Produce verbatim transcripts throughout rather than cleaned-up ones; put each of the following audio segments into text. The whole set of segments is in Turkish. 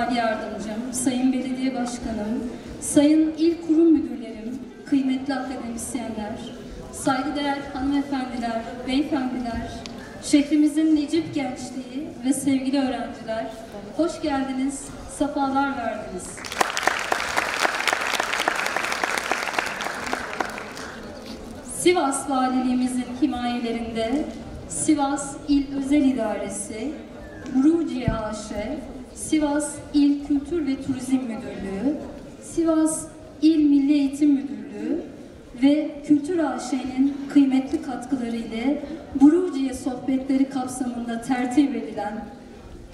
Yardımcım, Sayın Belediye Başkanım, Sayın İl Kurum Müdürlerim, kıymetli akademisyenler, saygıdeğer hanımefendiler, beyefendiler, şehrimizin necip gençliği ve sevgili öğrenciler, hoş geldiniz, sefalar verdiniz. Sivas Valiliğimizin himayelerinde Sivas İl Özel İdaresi, Ruciye A Ş, Sivas İl Kültür ve Turizm Müdürlüğü, Sivas İl Milli Eğitim Müdürlüğü ve Kültür A Ş'nin kıymetli katkıları ile Buruciye sohbetleri kapsamında tertip edilen,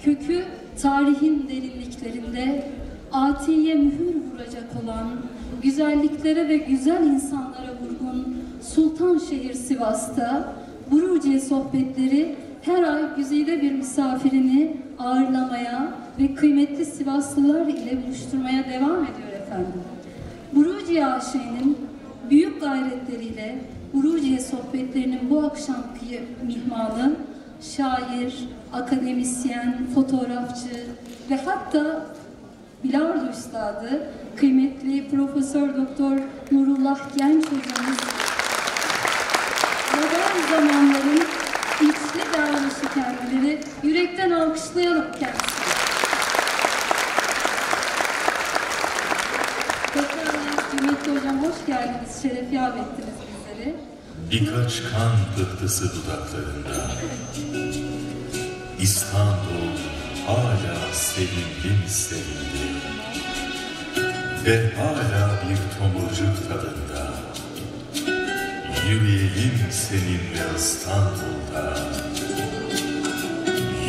kökü tarihin derinliklerinde atiye mühür vuracak olan, güzelliklere ve güzel insanlara vurgun Sultanşehir Sivas'ta Buruciye sohbetleri her ay güzide bir misafirini ağırlamaya ve kıymetli Sivaslılar ile buluşturmaya devam ediyor efendim. Buruciye A Ş'nin büyük gayretleriyle Buruciye sohbetlerinin bu akşamki mihmanı şair, akademisyen, fotoğrafçı ve hatta bilardo üstadı kıymetli Profesör Doktor Nurullah Genç hocamız modern zamanların İçli davranışı kendileri yürekten alkışlayalım kendisini. Tekrarlar Cüneyt Hocam, hoş geldiniz, şeref yâb ettiniz bizleri. Birkaç kan pıhtısı dudaklarında, İstanbul hala sevindim sevindim ve hala bir tomurcuk tadında. Yürüyelim seninle İstanbul'da,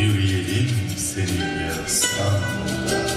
yürüyelim seninle İstanbul'da.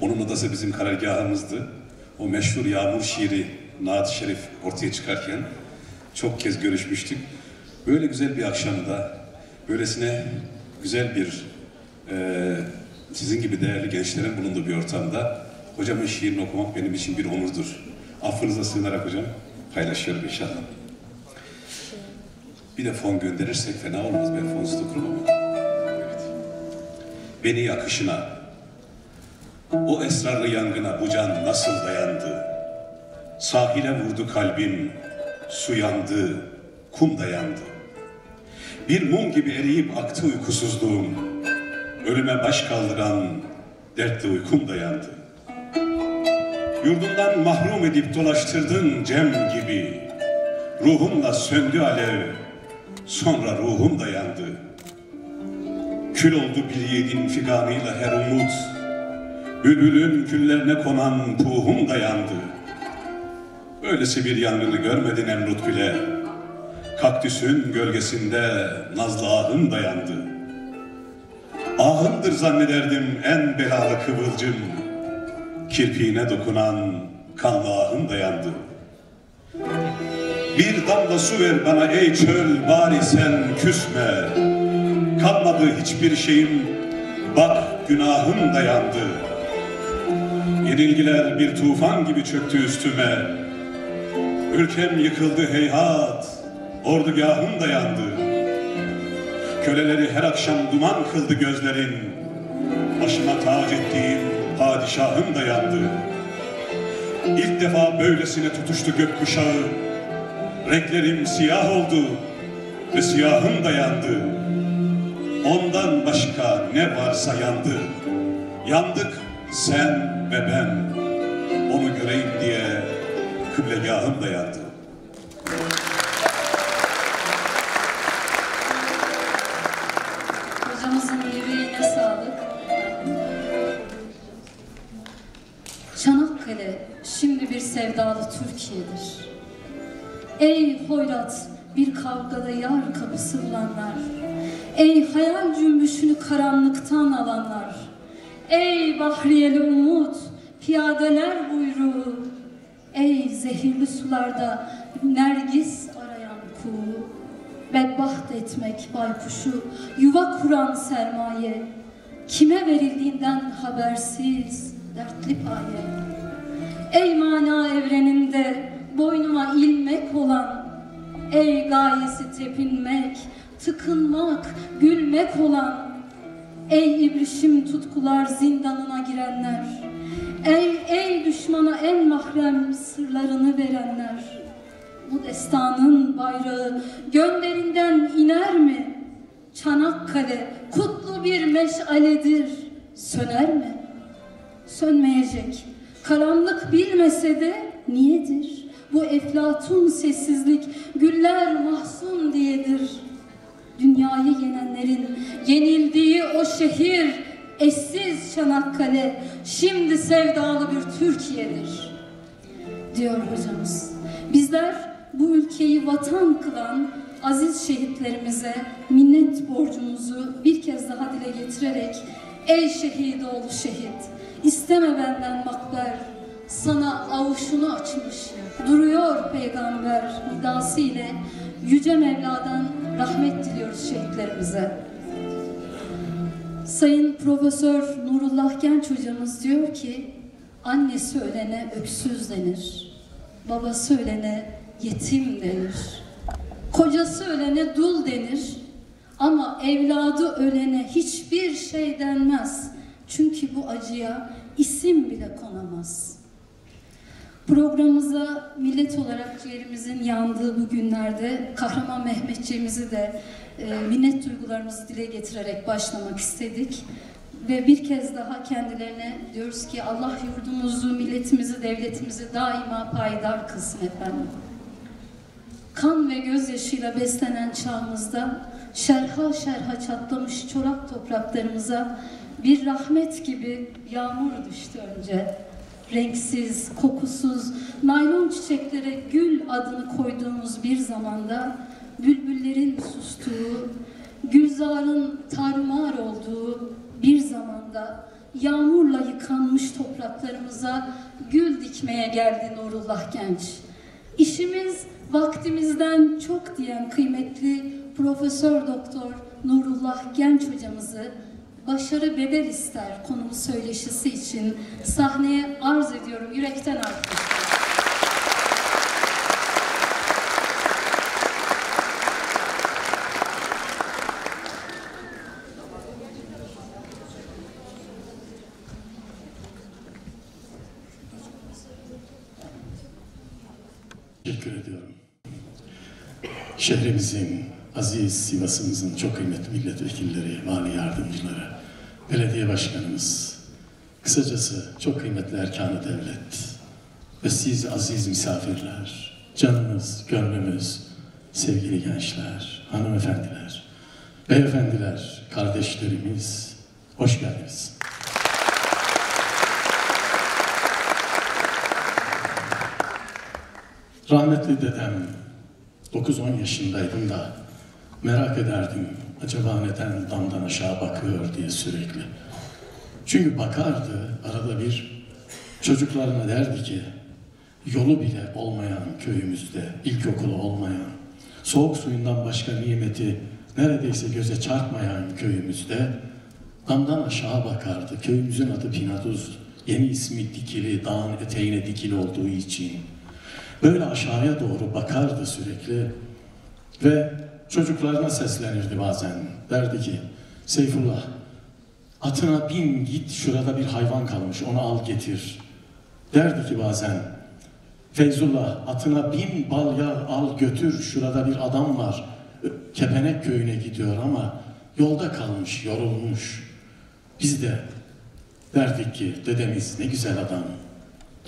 Onun odası bizim karargahımızdı. O meşhur Yağmur şiiri Naat-ı Şerif ortaya çıkarken çok kez görüşmüştük. Böyle güzel bir akşamda böylesine güzel bir e, sizin gibi değerli gençlerin bulunduğu bir ortamda hocamın şiirini okumak benim için bir onurdur. Affınıza sığınarak hocam paylaşıyorum inşallah. Bir de fon gönderirsek fena olmaz, ben fonsuz okurum ama. Evet. Beni yakışına, o esrarlı yangına bu can nasıl dayandı? Sahile vurdu kalbim, su yandı, kum dayandı. Bir mum gibi eriyip aktı uykusuzluğum, ölüme baş kaldıran dertli uykum dayandı. Yurdumdan mahrum edip dolaştırdın cem gibi, ruhumla söndü alev, sonra ruhum dayandı. Kül oldu bir yiğidin figanıyla her umut, bülbülün küllerine konan ruhum dayandı. Öylesi bir yangını görmedin Nemrut bile, kaktüsün gölgesinde nazlı ahım dayandı. Ahımdır zannederdim en belalı kıvılcım, kirpiğine dokunan kanlı ahım dayandı. Bir damla su ver bana ey çöl, bari sen küsme. Kalmadı hiçbir şeyim, bak günahım dayandı. Yenilgiler bir tufan gibi çöktü üstüme. Ülkem yıkıldı heyhat, ordugahım dayandı. Köleleri her akşam duman kıldı gözlerin. Başıma tac ettiğim padişahım dayandı. İlk defa böylesine tutuştu gökkuşağı. Renklerim siyah oldu ve siyahım dayandı. Ondan başka ne varsa yandı. Yandık sen ve ben. Onu göreyim diye kıblegahım dayandı. Hocamızın yüreğine sağlık. Çanakkale şimdi bir sevdalı Türkiye'dir. Ey hoyrat bir kavgada yar kapısı bulanlar, ey hayal cümbüşünü karanlıktan alanlar, ey bahriyeli umut piyadeler buyruğu, ey zehirli sularda nergis arayan kuğu, bedbaht etmek baykuşu yuva kuran sermaye, kime verildiğinden habersiz dertli paye. Ey mana evreninde boynuma ilmek olan, ey gayesi tepinmek, tıkınmak, gülmek olan, ey ibrişim tutkular zindanına girenler, ey ey düşmana en mahrem sırlarını verenler, bu destanın bayrağı gönderinden iner mi? Çanakkale kutlu bir meşaledir, söner mi? Sönmeyecek, karanlık bilmese de niyedir? Bu eflatun sessizlik güller mahzun diyedir. Dünyayı yenenlerin yenildiği o şehir, eşsiz Çanakkale şimdi sevdalı bir Türkiye'dir, diyor hocamız. Bizler bu ülkeyi vatan kılan aziz şehitlerimize minnet borcumuzu bir kez daha dile getirerek, ey şehit oğlu şehit, isteme benden makber, sana avuşunu açmış duruyor peygamber nidası ile Yüce Mevla'dan rahmet diliyoruz şehitlerimize. Sayın Profesör Nurullah Genç hocamız diyor ki, annesi ölene öksüz denir, babası ölene yetim denir, kocası ölene dul denir, ama evladı ölene hiçbir şey denmez. Çünkü bu acıya isim bile konamaz. Programımıza millet olarak ciğerimizin yandığı bu günlerde Kahraman Mehmetçiğimizi de e, minnet duygularımızı dile getirerek başlamak istedik. Ve bir kez daha kendilerine diyoruz ki Allah yurdumuzu, milletimizi, devletimizi daima payidar kılsın efendim. Kan ve gözyaşıyla beslenen çağımızda şerha şerha çatlamış çorak topraklarımıza bir rahmet gibi yağmur düştü önce. Renksiz, kokusuz, naylon çiçeklere gül adını koyduğumuz bir zamanda bülbüllerin sustuğu, gülzarın tarumar olduğu bir zamanda yağmurla yıkanmış topraklarımıza gül dikmeye geldi Nurullah Genç. İşimiz vaktimizden çok diyen kıymetli Profesör Doktor Nurullah Genç hocamızı başarı bedel ister konulu söyleşisi için sahneye arz ediyorum yürekten artık. Teşekkür ediyorum. Şehrimizin, aziz Sivas'ımızın çok kıymetli milletvekilleri, mali yardımcıları, belediye başkanımız, kısacası çok kıymetli erkan-ı devlet ve siz aziz misafirler, canımız, gönlümüz, sevgili gençler, hanımefendiler, beyefendiler, kardeşlerimiz, hoş geldiniz. Rahmetli dedem, dokuz on yaşındaydım da merak ederdim acaba neden damdan aşağı bakıyor diye sürekli. Çünkü bakardı arada bir, çocuklarına derdi ki yolu bile olmayan köyümüzde, ilkokulu olmayan, soğuk suyundan başka nimeti neredeyse göze çarpmayan köyümüzde damdan aşağı bakardı. Köyümüzün adı Pinaduz, yeni ismi Dikili, dağın eteğine dikili olduğu için. Böyle aşağıya doğru bakardı sürekli ve çocuklarına seslenirdi bazen. Derdi ki, Seyfullah, atına bin git, şurada bir hayvan kalmış, onu al getir. Derdi ki bazen, Feyzullah, atına bin balya al götür, şurada bir adam var. Kepenek köyüne gidiyor ama yolda kalmış, yorulmuş. Biz de derdik ki, dedemiz ne güzel adam,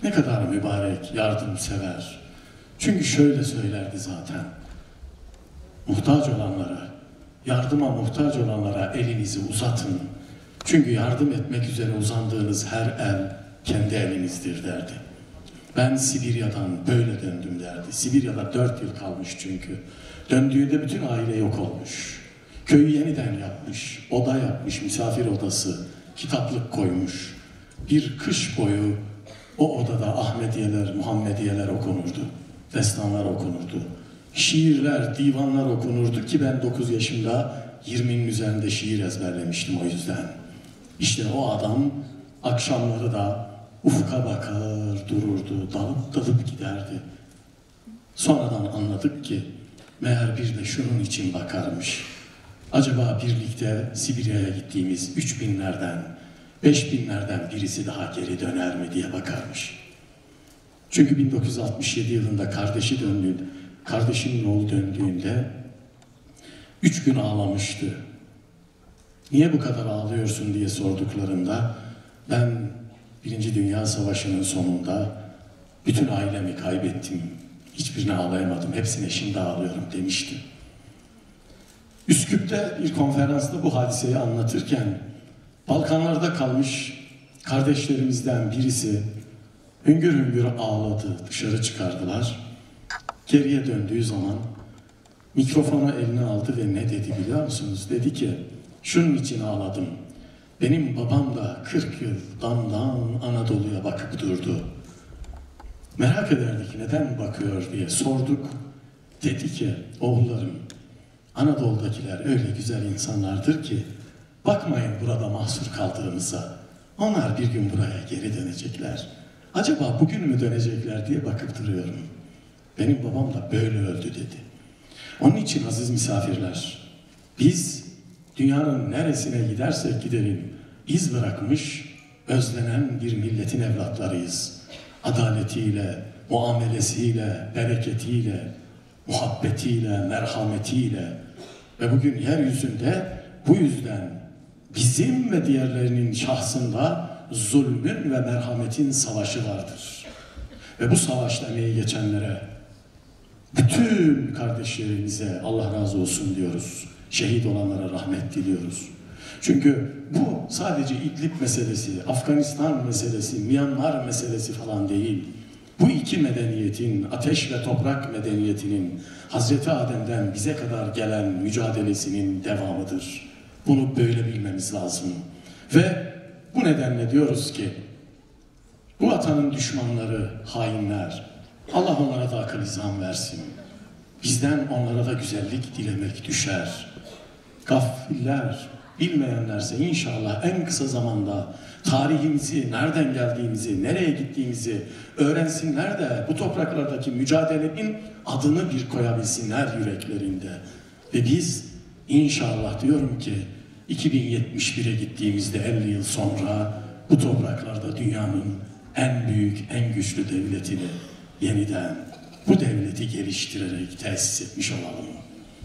ne kadar mübarek, yardımsever. Çünkü şöyle söylerdi zaten. Muhtaç olanlara, yardıma muhtaç olanlara elinizi uzatın. Çünkü yardım etmek üzere uzandığınız her el kendi elinizdir derdi. Ben Sibirya'dan böyle döndüm derdi. Sibirya'da dört yıl kalmış çünkü. Döndüğünde bütün aile yok olmuş. Köyü yeniden yapmış, oda yapmış, misafir odası, kitaplık koymuş. Bir kış boyu o odada Ahmediyeler, Muhammediyeler okunurdu, destanlar okunurdu, şiirler, divanlar okunurdu ki ben dokuz yaşımda yirminin üzerinde şiir ezberlemiştim o yüzden. İşte o adam akşamları da ufka bakar dururdu, dalıp dalıp giderdi. Sonradan anladık ki meğer bir de şunun için bakarmış. Acaba birlikte Sibirya'ya gittiğimiz üç binlerden, beş binlerden birisi daha geri döner mi diye bakarmış. Çünkü bin dokuz yüz altmış yedi yılında kardeşi döndüğünde, kardeşinin oğlu döndüğünde üç gün ağlamıştı. Niye bu kadar ağlıyorsun diye sorduklarında ben Birinci Dünya Savaşı'nın sonunda bütün ailemi kaybettim. Hiçbirine ağlayamadım. Hepsine şimdi ağlıyorum demişti. Üsküp'te bir konferansta bu hadiseyi anlatırken Balkanlarda kalmış kardeşlerimizden birisi hüngür hüngür ağladı, dışarı çıkardılar. Geriye döndüğü zaman mikrofonu eline aldı ve ne dedi biliyor musunuz? Dedi ki, şunun için ağladım. Benim babam da kırk yıl damdan Anadolu'ya bakıp durdu. Merak ederdik neden bakıyor diye sorduk. Dedi ki, oğullarım, Anadolu'dakiler öyle güzel insanlardır ki bakmayın burada mahsur kaldığımıza. Onlar bir gün buraya geri dönecekler. Acaba bugün mü dönecekler diye bakıp duruyorum. Benim babam da böyle öldü dedi. Onun için aziz misafirler, biz dünyanın neresine gidersek gidelim, iz bırakmış, özlenen bir milletin evlatlarıyız. Adaletiyle, muamelesiyle, bereketiyle, muhabbetiyle, merhametiyle ve bugün yeryüzünde bu yüzden bizim ve diğerlerinin şahsında zulmün ve merhametin savaşı vardır. Ve bu savaşta emeği geçenlere, bütün kardeşlerimize Allah razı olsun diyoruz. Şehit olanlara rahmet diliyoruz. Çünkü bu sadece İdlib meselesi, Afganistan meselesi, Myanmar meselesi falan değil. Bu iki medeniyetin, ateş ve toprak medeniyetinin Hazreti Adem'den bize kadar gelen mücadelesinin devamıdır. Bunu böyle bilmemiz lazım. Ve bu nedenle diyoruz ki, bu vatanın düşmanları hainler, Allah onlara da akıl izan versin. Bizden onlara da güzellik dilemek düşer. Gafiller, Bilmeyenlerse inşallah en kısa zamanda tarihimizi, nereden geldiğimizi, nereye gittiğimizi öğrensinler de bu topraklardaki mücadelenin adını bir koyabilsinler yüreklerinde. Ve biz inşallah diyorum ki iki bin yetmiş bir'e gittiğimizde elli yıl sonra bu topraklarda dünyanın en büyük, en güçlü devletini yeniden bu devleti geliştirerek tesis etmiş olalım.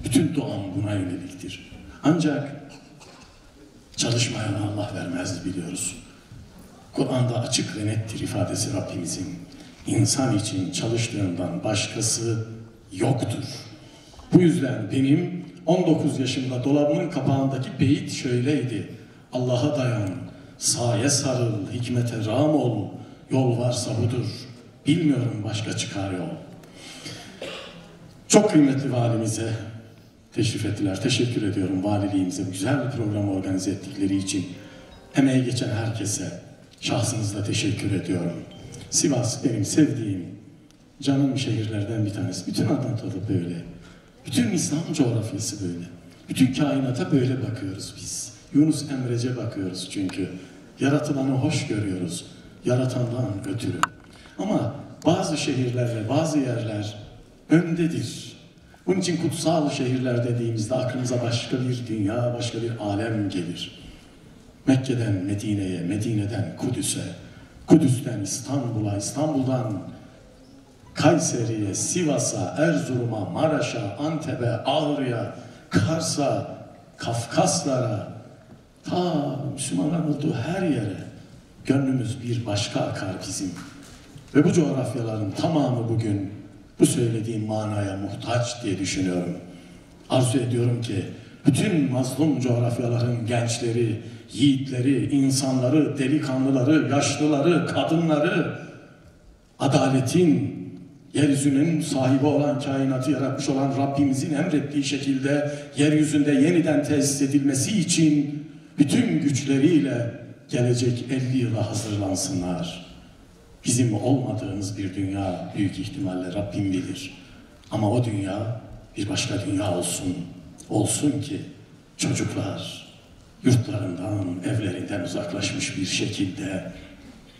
Bütün doğam buna yöneliktir. Ancak çalışmayana Allah vermez biliyoruz. Kur'an'da açık ve nettir ifadesi Rabbimizin. İnsan için çalıştığından başkası yoktur. Bu yüzden benim on dokuz yaşımda dolabımın kapağındaki beyit şöyleydi. Allah'a dayan, saye sarıl, hikmete rağm ol, yol varsa budur. Bilmiyorum başka çıkar yol. Çok kıymetli valimize teşrif ettiler. Teşekkür ediyorum valiliğimize güzel bir program organize ettikleri için. Emeği geçen herkese şahsınızla teşekkür ediyorum. Sivas benim sevdiğim, canım şehirlerden bir tanesi. Bütün Anadolu böyle. Bütün İslam coğrafyası böyle. Bütün kainata böyle bakıyoruz biz. Yunus Emre'ye bakıyoruz çünkü. Yaratılanı hoş görüyoruz. Yaratandan ötürü. Ama bazı şehirler ve bazı yerler öndedir. Bunun için kutsal şehirler dediğimizde aklımıza başka bir dünya, başka bir alem gelir. Mekke'den Medine'ye, Medine'den Kudüs'e, Kudüs'ten İstanbul'a, İstanbul'dan Kayseri'ye, Sivas'a, Erzurum'a, Maraş'a, Antep'e, Ağrı'ya, Kars'a, Kafkaslara, ta Müslümanların olduğu her yere gönlümüz bir başka akar bizim. Ve bu coğrafyaların tamamı bugün bu söylediğim manaya muhtaç diye düşünüyorum. Arzu ediyorum ki bütün mazlum coğrafyaların gençleri, yiğitleri, insanları, delikanlıları, yaşlıları, kadınları adaletin, yeryüzünün sahibi olan, kainatı yaratmış olan Rabbimizin emrettiği şekilde yeryüzünde yeniden tesis edilmesi için bütün güçleriyle gelecek elli yıla hazırlansınlar. Bizim olmadığımız bir dünya büyük ihtimalle Rabbim bilir. Ama o dünya bir başka dünya olsun. Olsun ki çocuklar yurtlarından, evlerinden uzaklaşmış bir şekilde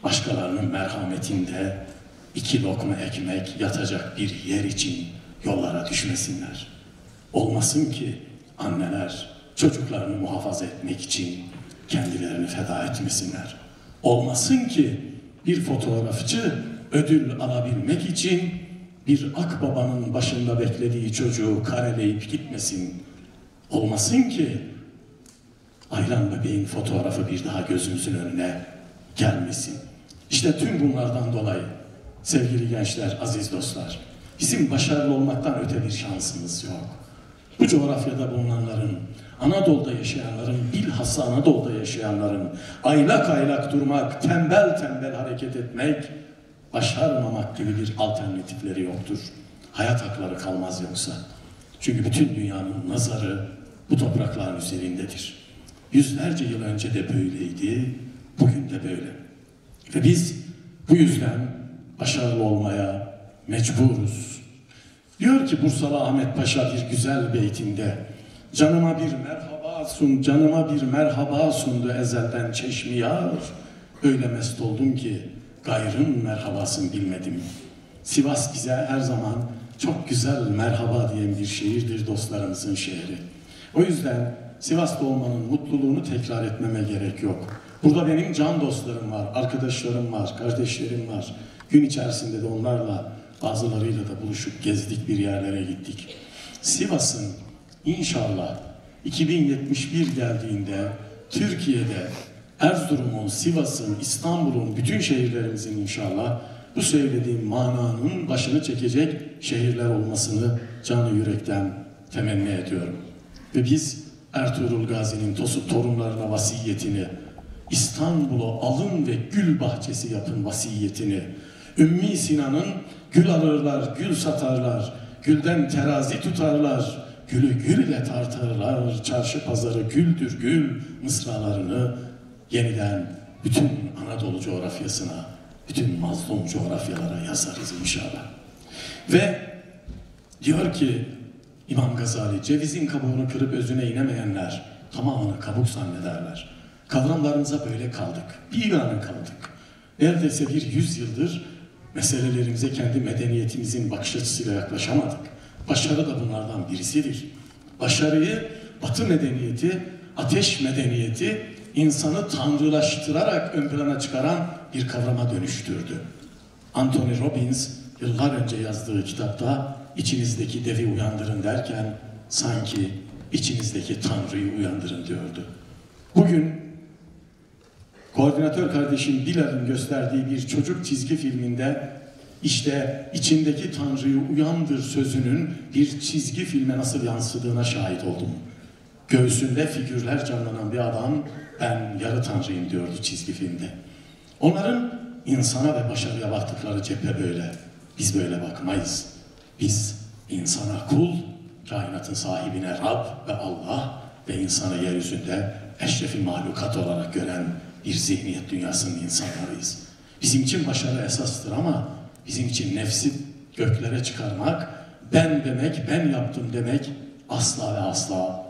başkalarının merhametinde iki lokma ekmek yatacak bir yer için yollara düşmesinler. Olmasın ki anneler çocuklarını muhafaza etmek için kendilerini feda etmesinler. Olmasın ki bir fotoğrafçı ödül alabilmek için bir akbabanın başında beklediği çocuğu kareleyip gitmesin. Olmasın ki Aylan bebeğin fotoğrafı bir daha gözümüzün önüne gelmesin. İşte tüm bunlardan dolayı sevgili gençler, aziz dostlar, bizim başarılı olmaktan öte bir şansımız yok. Bu coğrafyada bulunanların, Anadolu'da yaşayanların, bilhassa Anadolu'da yaşayanların aylak aylak durmak, tembel tembel hareket etmek, başarmamak gibi bir alternatifleri yoktur. Hayat hakları kalmaz yoksa. Çünkü bütün dünyanın nazarı bu toprakların üzerindedir. Yüzlerce yıl önce de böyleydi, bugün de böyle. Ve biz bu yüzden başarılı olmaya mecburuz. Diyor ki Bursalı Ahmet Paşa bir güzel beytinde, canıma bir merhaba sun, canıma bir merhaba sundu ezelden çeşmi yar. Öyle mest oldum ki gayrın merhabasını bilmedim. Sivas bize her zaman çok güzel merhaba diyen bir şehirdir, dostlarımızın şehri. O yüzden Sivas'ta olmanın mutluluğunu tekrar etmeme gerek yok. Burada benim can dostlarım var, arkadaşlarım var, kardeşlerim var. Gün içerisinde de onlarla, bazılarıyla da buluşup gezdik, bir yerlere gittik. Sivas'ın İnşallah iki bin yetmiş bir geldiğinde Türkiye'de Erzurum'un, Sivas'ın, İstanbul'un, bütün şehirlerimizin inşallah bu söylediğim mananın başını çekecek şehirler olmasını canı yürekten temenni ediyorum. Ve biz Ertuğrul Gazi'nin torunlarına vasiyetini, İstanbul'u alın ve gül bahçesi yapın vasiyetini, Ümmi Sinan'ın gül alırlar, gül satarlar, gülden terazi tutarlar, gülü gül ile tartarlar, çarşı pazarı güldür gül mısralarını yeniden bütün Anadolu coğrafyasına, bütün mazlum coğrafyalara yazarız inşallah. Ve diyor ki İmam Gazali, cevizin kabuğunu kırıp özüne inemeyenler, tamamını kabuk zannederler. Kavramlarımıza böyle kaldık, biganı kaldık. Neredeyse bir yüzyıldır meselelerimize kendi medeniyetimizin bakış açısıyla yaklaşamadık. Başarı da bunlardan birisidir. Başarıyı Batı medeniyeti, ateş medeniyeti insanı tanrılaştırarak ön plana çıkaran bir kavrama dönüştürdü. Anthony Robbins yıllar önce yazdığı kitapta içinizdeki devi uyandırın derken sanki içinizdeki tanrıyı uyandırın diyordu. Bugün koordinatör kardeşim Bilal'ın gösterdiği bir çocuk çizgi filminde işte içindeki tanrıyı uyandır sözünün bir çizgi filme nasıl yansıdığına şahit oldum. Göğsünde figürler canlanan bir adam ben yarı tanrıyım diyordu çizgi filmde. Onların insana ve başarıya baktıkları cephe böyle. Biz böyle bakmayız. Biz insana kul, kainatın sahibine Rab ve Allah ve insanı yeryüzünde eşrefi mahlukat olarak gören bir zihniyet dünyasının insanlarıyız. Bizim için başarı esastır ama bizim için nefsi göklere çıkarmak, ben demek, ben yaptım demek asla ve asla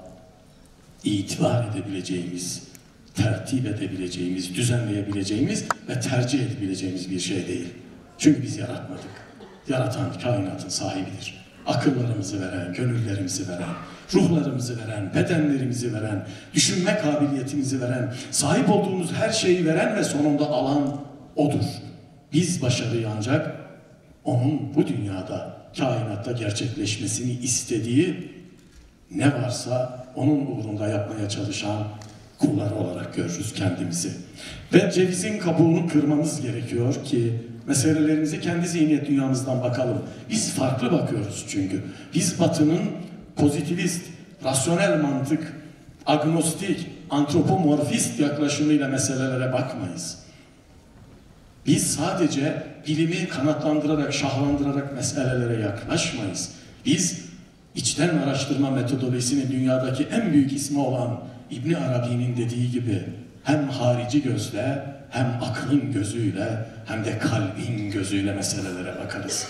itibar edebileceğimiz, tertip edebileceğimiz, düzenleyebileceğimiz ve tercih edebileceğimiz bir şey değil. Çünkü biz yaratmadık. Yaratan kainatın sahibidir. Akıllarımızı veren, gönüllerimizi veren, ruhlarımızı veren, bedenlerimizi veren, düşünme kabiliyetimizi veren, sahip olduğumuz her şeyi veren ve sonunda alan O'dur. Biz başarıyı ancak O'nun bu dünyada, kainatta gerçekleşmesini istediği ne varsa O'nun uğrunda yapmaya çalışan kulları olarak görürüz kendimizi. Ve cevizin kabuğunu kırmamız gerekiyor ki meselelerimize kendi zihniyet dünyamızdan bakalım. Biz farklı bakıyoruz çünkü. Biz Batı'nın pozitivist, rasyonel mantık, agnostik, antropomorfist yaklaşımıyla meselelere bakmayız. Biz sadece bilimi kanatlandırarak, şahlandırarak meselelere yaklaşmayız. Biz içten araştırma metodolojisini dünyadaki en büyük ismi olan İbn Arabi'nin dediği gibi hem harici gözle, hem aklın gözüyle, hem de kalbin gözüyle meselelere bakarız.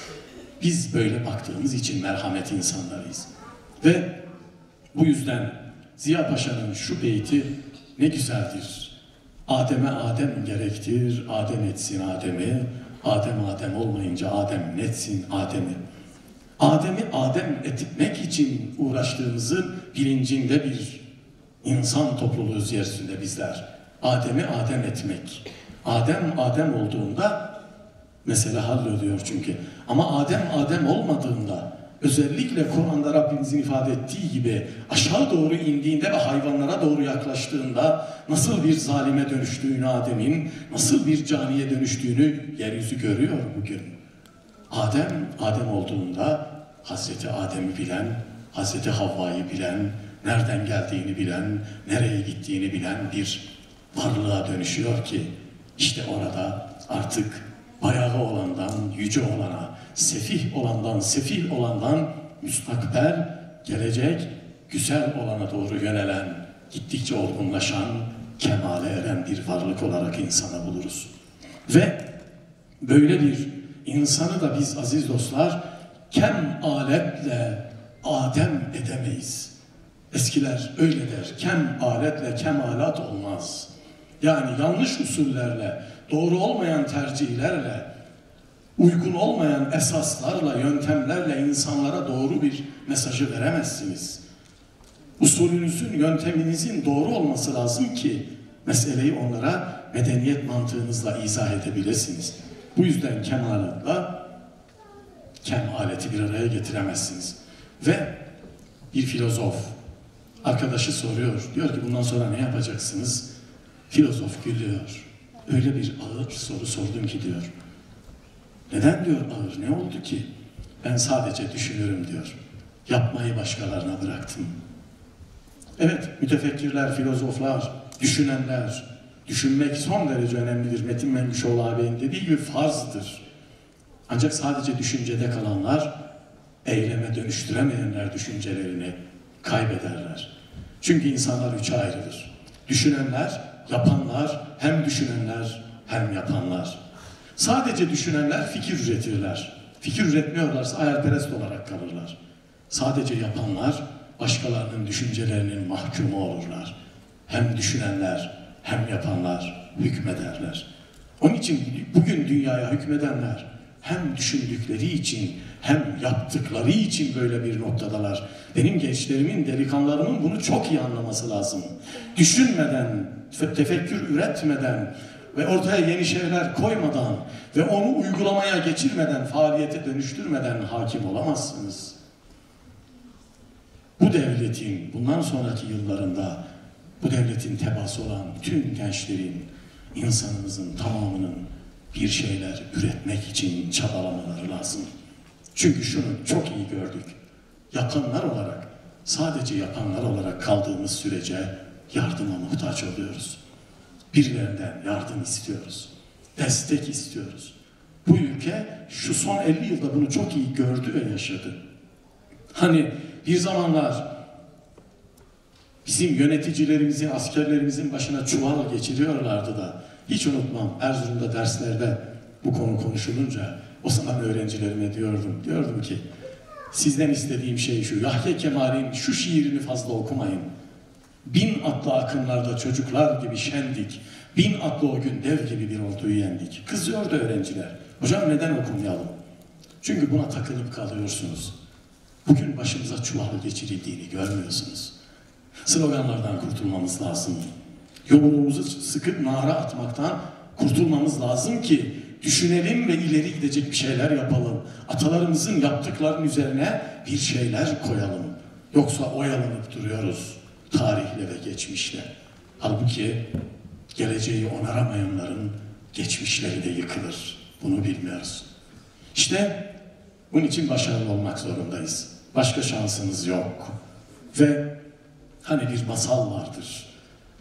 Biz böyle baktığımız için merhamet insanlarıyız. Ve bu yüzden Ziya Paşa'nın şu beyti ne güzeldir. Adem'e Adem gerektir, Adem etsin Adem'i. Adem Adem olmayınca Adem netsin Adem'i. Adem'i Adem etmek için uğraştığımızın bilincinde bir insan topluluğu içerisinde bizler. Adem'i Adem etmek. Adem Adem olduğunda mesele halloluyor çünkü. Ama Adem Adem olmadığında, özellikle Kur'an'da Rabbimizin ifade ettiği gibi aşağı doğru indiğinde ve hayvanlara doğru yaklaştığında nasıl bir zalime dönüştüğünü Adem'in, nasıl bir caniye dönüştüğünü yeryüzü görüyor bugün. Adem Adem olduğunda Hazreti Adem'i bilen, Hazreti Havva'yı bilen, nereden geldiğini bilen, nereye gittiğini bilen bir varlığa dönüşüyor ki işte orada artık bayağı olandan yüce olana, sefih olandan sefil olandan müstakbel, gelecek, güzel olana doğru yönelen, gittikçe olgunlaşan, kemale eren bir varlık olarak insanı buluruz. Ve böyle bir insanı da biz aziz dostlar kem aletle Adem edemeyiz. Eskiler öyle der, kem aletle kemalat olmaz. Yani yanlış usullerle, doğru olmayan tercihlerle, uygun olmayan esaslarla, yöntemlerle insanlara doğru bir mesajı veremezsiniz. Usulünüzün, yönteminizin doğru olması lazım ki meseleyi onlara medeniyet mantığınızla izah edebilirsiniz. Bu yüzden kemalatla kemaleti bir araya getiremezsiniz. Ve bir filozof arkadaşı soruyor, diyor ki bundan sonra ne yapacaksınız? Filozof gülüyor. Öyle bir ağır soru sordun ki diyor. Neden diyor ağır, ne oldu ki? Ben sadece düşünürüm diyor. Yapmayı başkalarına bıraktım. Evet, mütefekkirler, filozoflar, düşünenler, düşünmek son derece önemlidir. Metin Mengüşoğlu ağabeyin dediği gibi farzdır. Ancak sadece düşüncede kalanlar, eyleme dönüştüremeyenler düşüncelerini kaybederler. Çünkü insanlar üçe ayrılır. Düşünenler, yapanlar, hem düşünenler hem yapanlar. Sadece düşünenler fikir üretirler. Fikir üretmiyorlarsa hayalperest olarak kalırlar. Sadece yapanlar başkalarının düşüncelerinin mahkumu olurlar. Hem düşünenler, hem yapanlar hükmederler. Onun için bugün dünyaya hükmedenler hem düşündükleri için, hem yaptıkları için böyle bir noktadalar. Benim gençlerimin, delikanlarımın bunu çok iyi anlaması lazım. Düşünmeden, tefekkür üretmeden ve ortaya yeni şeyler koymadan ve onu uygulamaya geçirmeden, faaliyete dönüştürmeden hakim olamazsınız. Bu devletin bundan sonraki yıllarında, bu devletin tebaası olan tüm gençlerin, insanımızın tamamının bir şeyler üretmek için çabalamaları lazım. Çünkü şunu çok iyi gördük. Yapanlar olarak, sadece yapanlar olarak kaldığımız sürece yardıma muhtaç oluyoruz. Birilerinden yardım istiyoruz. Destek istiyoruz. Bu ülke şu son elli yılda bunu çok iyi gördü ve yaşadı. Hani bir zamanlar bizim yöneticilerimizin, askerlerimizin başına çuval geçiriyorlardı da, hiç unutmam, Erzurum'da derslerde bu konu konuşulunca o zaman öğrencilerime diyordum, diyordum ki sizden istediğim şey şu, Yahya Kemal'in şu şiirini fazla okumayın. Bin atlı akınlarda çocuklar gibi şendik, bin atlı o gün dev gibi bir orduyu yendik. Kızıyordu öğrenciler, hocam neden okumayalım? Çünkü buna takılıp kalıyorsunuz. Bugün başımıza çuval geçirildiğini görmüyorsunuz. Sloganlardan kurtulmamız lazım. Yolumuzu sıkıp nara atmaktan kurtulmamız lazım ki düşünelim ve ileri gidecek bir şeyler yapalım. Atalarımızın yaptıklarının üzerine bir şeyler koyalım. Yoksa oyalanıp duruyoruz tarihle ve geçmişle. Halbuki geleceği onaramayanların geçmişleri de yıkılır. Bunu bilmiyoruz. İşte bunun için başarılı olmak zorundayız. Başka şansınız yok. Ve hani bir masal vardır.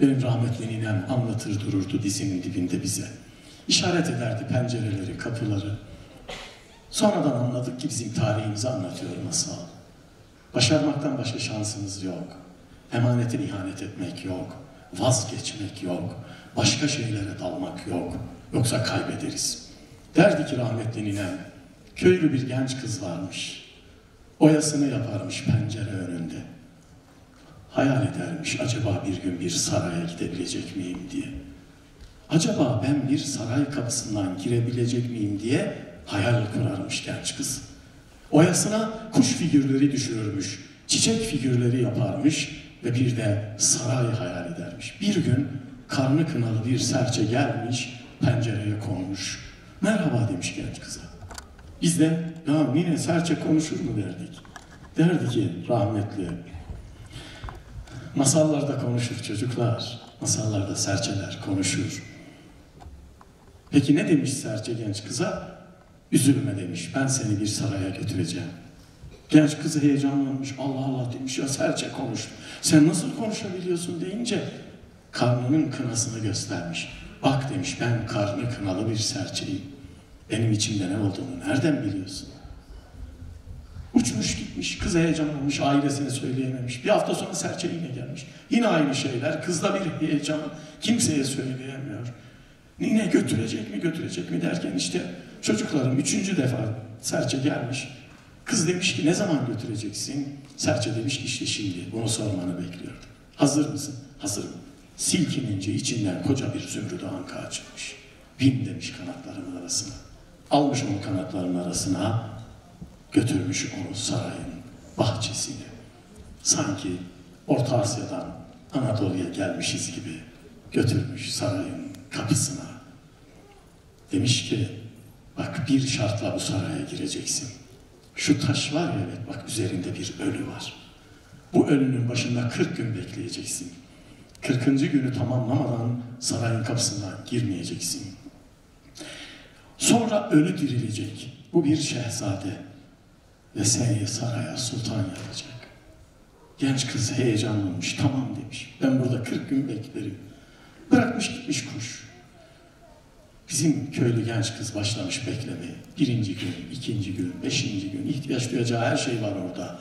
Benim rahmetli ninem anlatır dururdu dizinin dibinde bize. İşaret ederdi pencereleri, kapıları. Sonradan anladık ki bizim tarihimizi anlatıyor masal. Başarmaktan başka şansınız yok. Emanete ihanet etmek yok. Vazgeçmek yok. Başka şeylere dalmak yok. Yoksa kaybederiz. Derdi ki rahmetli ninem, köylü bir genç kız varmış. Oyasını yaparmış pencere önünde. Hayal edermiş, acaba bir gün bir saraya gidebilecek miyim diye. Acaba ben bir saray kapısından girebilecek miyim diye hayal kurarmış genç kız. Oyasına kuş figürleri düşürürmüş, çiçek figürleri yaparmış ve bir de saray hayal edermiş. Bir gün karnı kınalı bir serçe gelmiş, pencereye konmuş. Merhaba demiş genç kıza. Biz de ya yine serçe konuşur mu derdik. Derdi ki rahmetli, masallarda konuşur çocuklar, masallarda serçeler konuşur. Peki ne demiş serçe genç kıza? Üzülme demiş, ben seni bir saraya götüreceğim. Genç kızı heyecanlanmış, Allah Allah demiş, ya serçe konuştu. Sen nasıl konuşabiliyorsun deyince karnının kınasını göstermiş. Bak demiş, ben karnı kınalı bir serçeyim. Benim içimde ne olduğunu nereden biliyorsun? Uçmuş gitmiş, kız heyecanlanmış, ailesine söyleyememiş. Bir hafta sonra serçe yine gelmiş. Yine aynı şeyler, kızda bir heyecan, kimseye söyleyemiyor. Yine götürecek mi, götürecek mi derken işte çocuklarım üçüncü defa serçe gelmiş. Kız demiş ki ne zaman götüreceksin? Serçe demiş ki işte şimdi, bunu sormanı bekliyordum. Hazır mısın? Hazırım. Silkinince içinden koca bir zümrüt anka çıkmış. Bin demiş kanatlarımın arasına. Almış onu kanatlarının arasına, götürmüş onu sarayın bahçesine. Sanki Orta Asya'dan Anadolu'ya gelmişiz gibi götürmüş sarayın kapısına. Demiş ki bak bir şartla bu saraya gireceksin. Şu taş var ya, evet bak üzerinde bir ölü var. Bu ölünün başında kırk gün bekleyeceksin. kırkıncı günü tamamlamadan sarayın kapısına girmeyeceksin. Sonra ölü dirilecek. Bu bir şehzade. Ve seni saraya sultan yapacak. Genç kız heyecanlanmış. Tamam demiş. Ben burada kırk gün beklerim. Bırakmış gitmiş kuş. Bizim köylü genç kız başlamış beklemeye. Birinci gün, ikinci gün, beşinci gün. İhtiyaç duyacağı her şey var orada.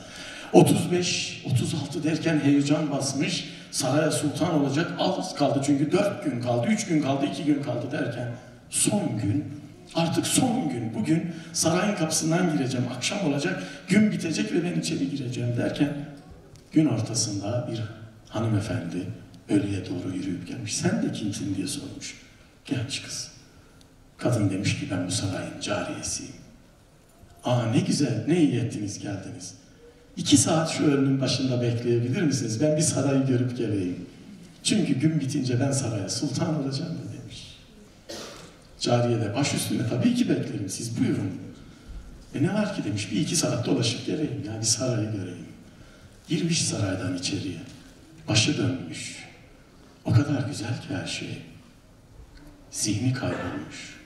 otuz beş, otuz altı derken heyecan basmış. Saraya sultan olacak. Az kaldı çünkü dört gün kaldı, üç gün kaldı, iki gün kaldı derken son gün, artık son gün, bugün sarayın kapısından gireceğim, akşam olacak, gün bitecek ve ben içeri gireceğim derken Gün ortasında bir hanımefendi ölüye doğru yürüyüp gelmiş. Sen de kimsin diye sormuş genç kız. Kadın demiş ki ben bu sarayın cariyesiyim. Aa ne güzel, ne iyi ettiniz geldiniz. İki saat şu önünün başında bekleyebilir misiniz? Ben bir sarayı görüp geleyim. Çünkü gün bitince ben saraya sultan olacağım da demiş. Cariye de baş üstüne tabii ki beklerim, siz buyurun. E ne var ki demiş, bir iki saat dolaşıp geleyim ya, bir sarayı göreyim. Girmiş saraydan içeriye. Başı dönmüş. O kadar güzel ki her şey. Zihni kaybolmuş.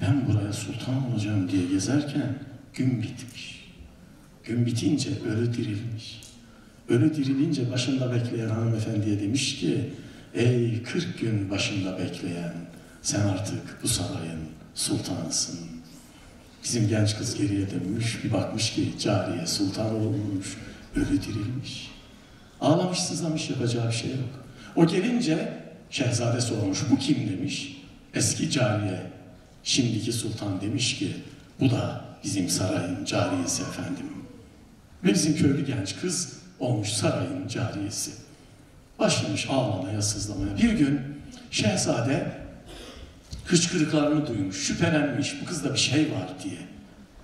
Ben buraya sultan olacağım diye gezerken gün bitmiş. Gün bitince ölü dirilmiş. Ölü dirilince başında bekleyen hanımefendiye demiş ki ey kırk gün başında bekleyen, sen artık bu sarayın sultanısın. Bizim genç kız geriye dönmüş, bir bakmış ki cariye sultan olmuş, ölü dirilmiş. Ağlamış sızlamış, yapacağı bir şey yok. O gelince şehzade sormuş, bu kim demiş. Eski cariye, şimdiki sultan demiş ki bu da bizim sarayın cariyesi efendim. Ve bizim köylü genç kız olmuş sarayın cariyesi. Başlamış ağlamaya sızlamaya. Bir gün şehzade hıçkırıklarını duymuş, şüphelenmiş, bu kızda bir şey var diye.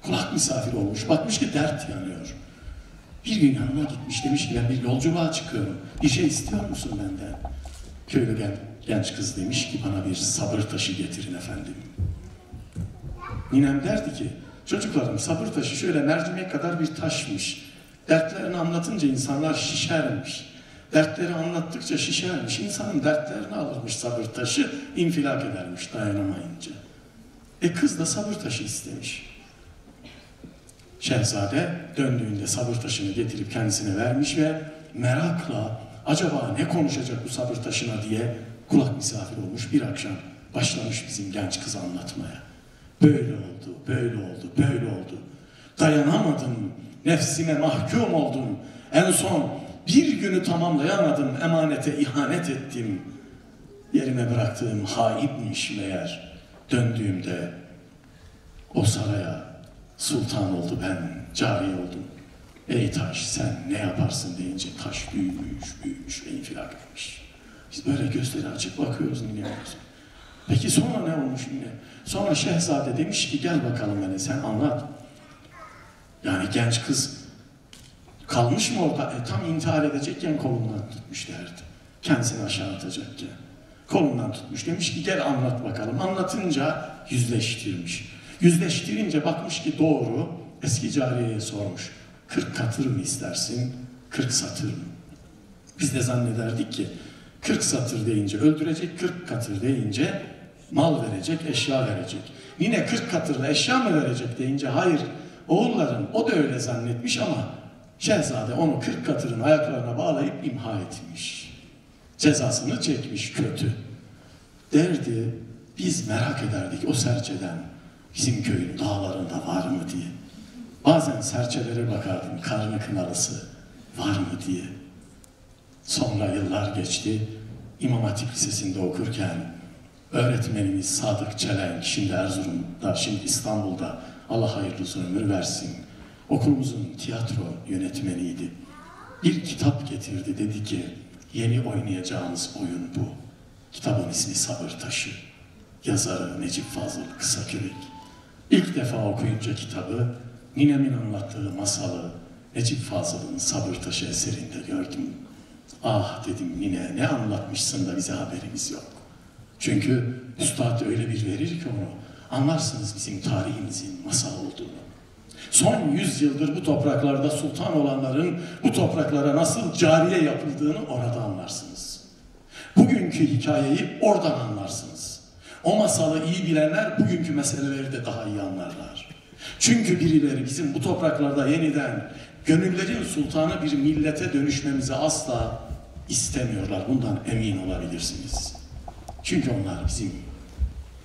Kulak misafir olmuş, bakmış ki dert yanıyor. Bir gün yanına gitmiş, demiş ki ben bir yolculuğa çıkıyorum, bir şey istiyor musun benden? Köylü genç kız demiş ki bana bir sabır taşı getirin efendim. Ninem derdi ki çocuklarım, sabır taşı şöyle mercimek kadar bir taşmış. Dertlerini anlatınca insanlar şişermiş. Dertleri anlattıkça şişermiş. İnsanın dertlerini alırmış sabır taşı, infilak edermiş dayanamayınca. E kız da sabır taşı istemiş. Şehzade döndüğünde sabır taşını getirip kendisine vermiş ve merakla acaba ne konuşacak bu sabır taşına diye kulak misafir olmuş. Bir akşam başlamış bizim genç kız anlatmaya. Böyle oldu, böyle oldu, böyle oldu. Dayanamadım, nefsime mahkum oldum. En son bir günü tamamlayamadım, emanete ihanet ettim. Yerime bıraktığım hainmiş meğer. Döndüğümde o saraya sultan oldu, ben cariye oldum. Ey taş, sen ne yaparsın deyince taş büyümüş, büyümüş ve infilak etmiş. Biz böyle gözleri açık bakıyoruz, dinliyoruz. Peki sonra ne olmuş yine? Sonra şehzade demiş ki gel bakalım beni sen anlat. Yani genç kız kalmış mı orada? E, tam intihar edecekken kolundan tutmuş derdi. Kendisini aşağı atacakken. Kolundan tutmuş, demiş ki gel anlat bakalım. Anlatınca yüzleştirmiş. Yüzleştirince bakmış ki doğru, eski cariyeye sormuş. Kırk katır mı istersin, kırk satır mı? Biz de zannederdik ki kırk satır deyince öldürecek, kırk katır deyince mal verecek, eşya verecek. Yine kırk katırla eşya mı verecek deyince hayır, oğulların o da öyle zannetmiş ama şehzade onu kırk katırın ayaklarına bağlayıp imha etmiş. Cezasını çekmiş kötü. Derdi, biz merak ederdik o serçeden bizim köyün dağlarında var mı diye. Bazen serçelere bakardım, karnı kınalısı var mı diye. Sonra yıllar geçti, İmam Hatip Lisesi'nde okurken öğretmenimiz Sadık Çelenk, şimdi Erzurum'da, şimdi İstanbul'da, Allah hayırlı uzun ömür versin, okulumuzun tiyatro yönetmeniydi. Bir kitap getirdi, dedi ki yeni oynayacağımız oyun bu. Kitabın ismi Sabır Taşı, yazarı Necip Fazıl Kısakürek. İlk defa okuyunca kitabı, ninemin anlattığı masalı Necip Fazıl'ın Sabır Taşı eserinde gördüm. Ah dedim, nine ne anlatmışsın da bize haberimiz yok. Çünkü üstad öyle bir verir ki onu, anlarsınız bizim tarihimizin masal olduğunu. Son yüz yıldır bu topraklarda sultan olanların bu topraklara nasıl cariye yapıldığını orada anlarsınız. Bugünkü hikayeyi oradan anlarsınız. O masalı iyi bilenler bugünkü meseleleri de daha iyi anlarlar. Çünkü birileri bizim bu topraklarda yeniden gönüllerin sultanı bir millete dönüşmemizi asla istemiyorlar. Bundan emin olabilirsiniz. Çünkü onlar bizim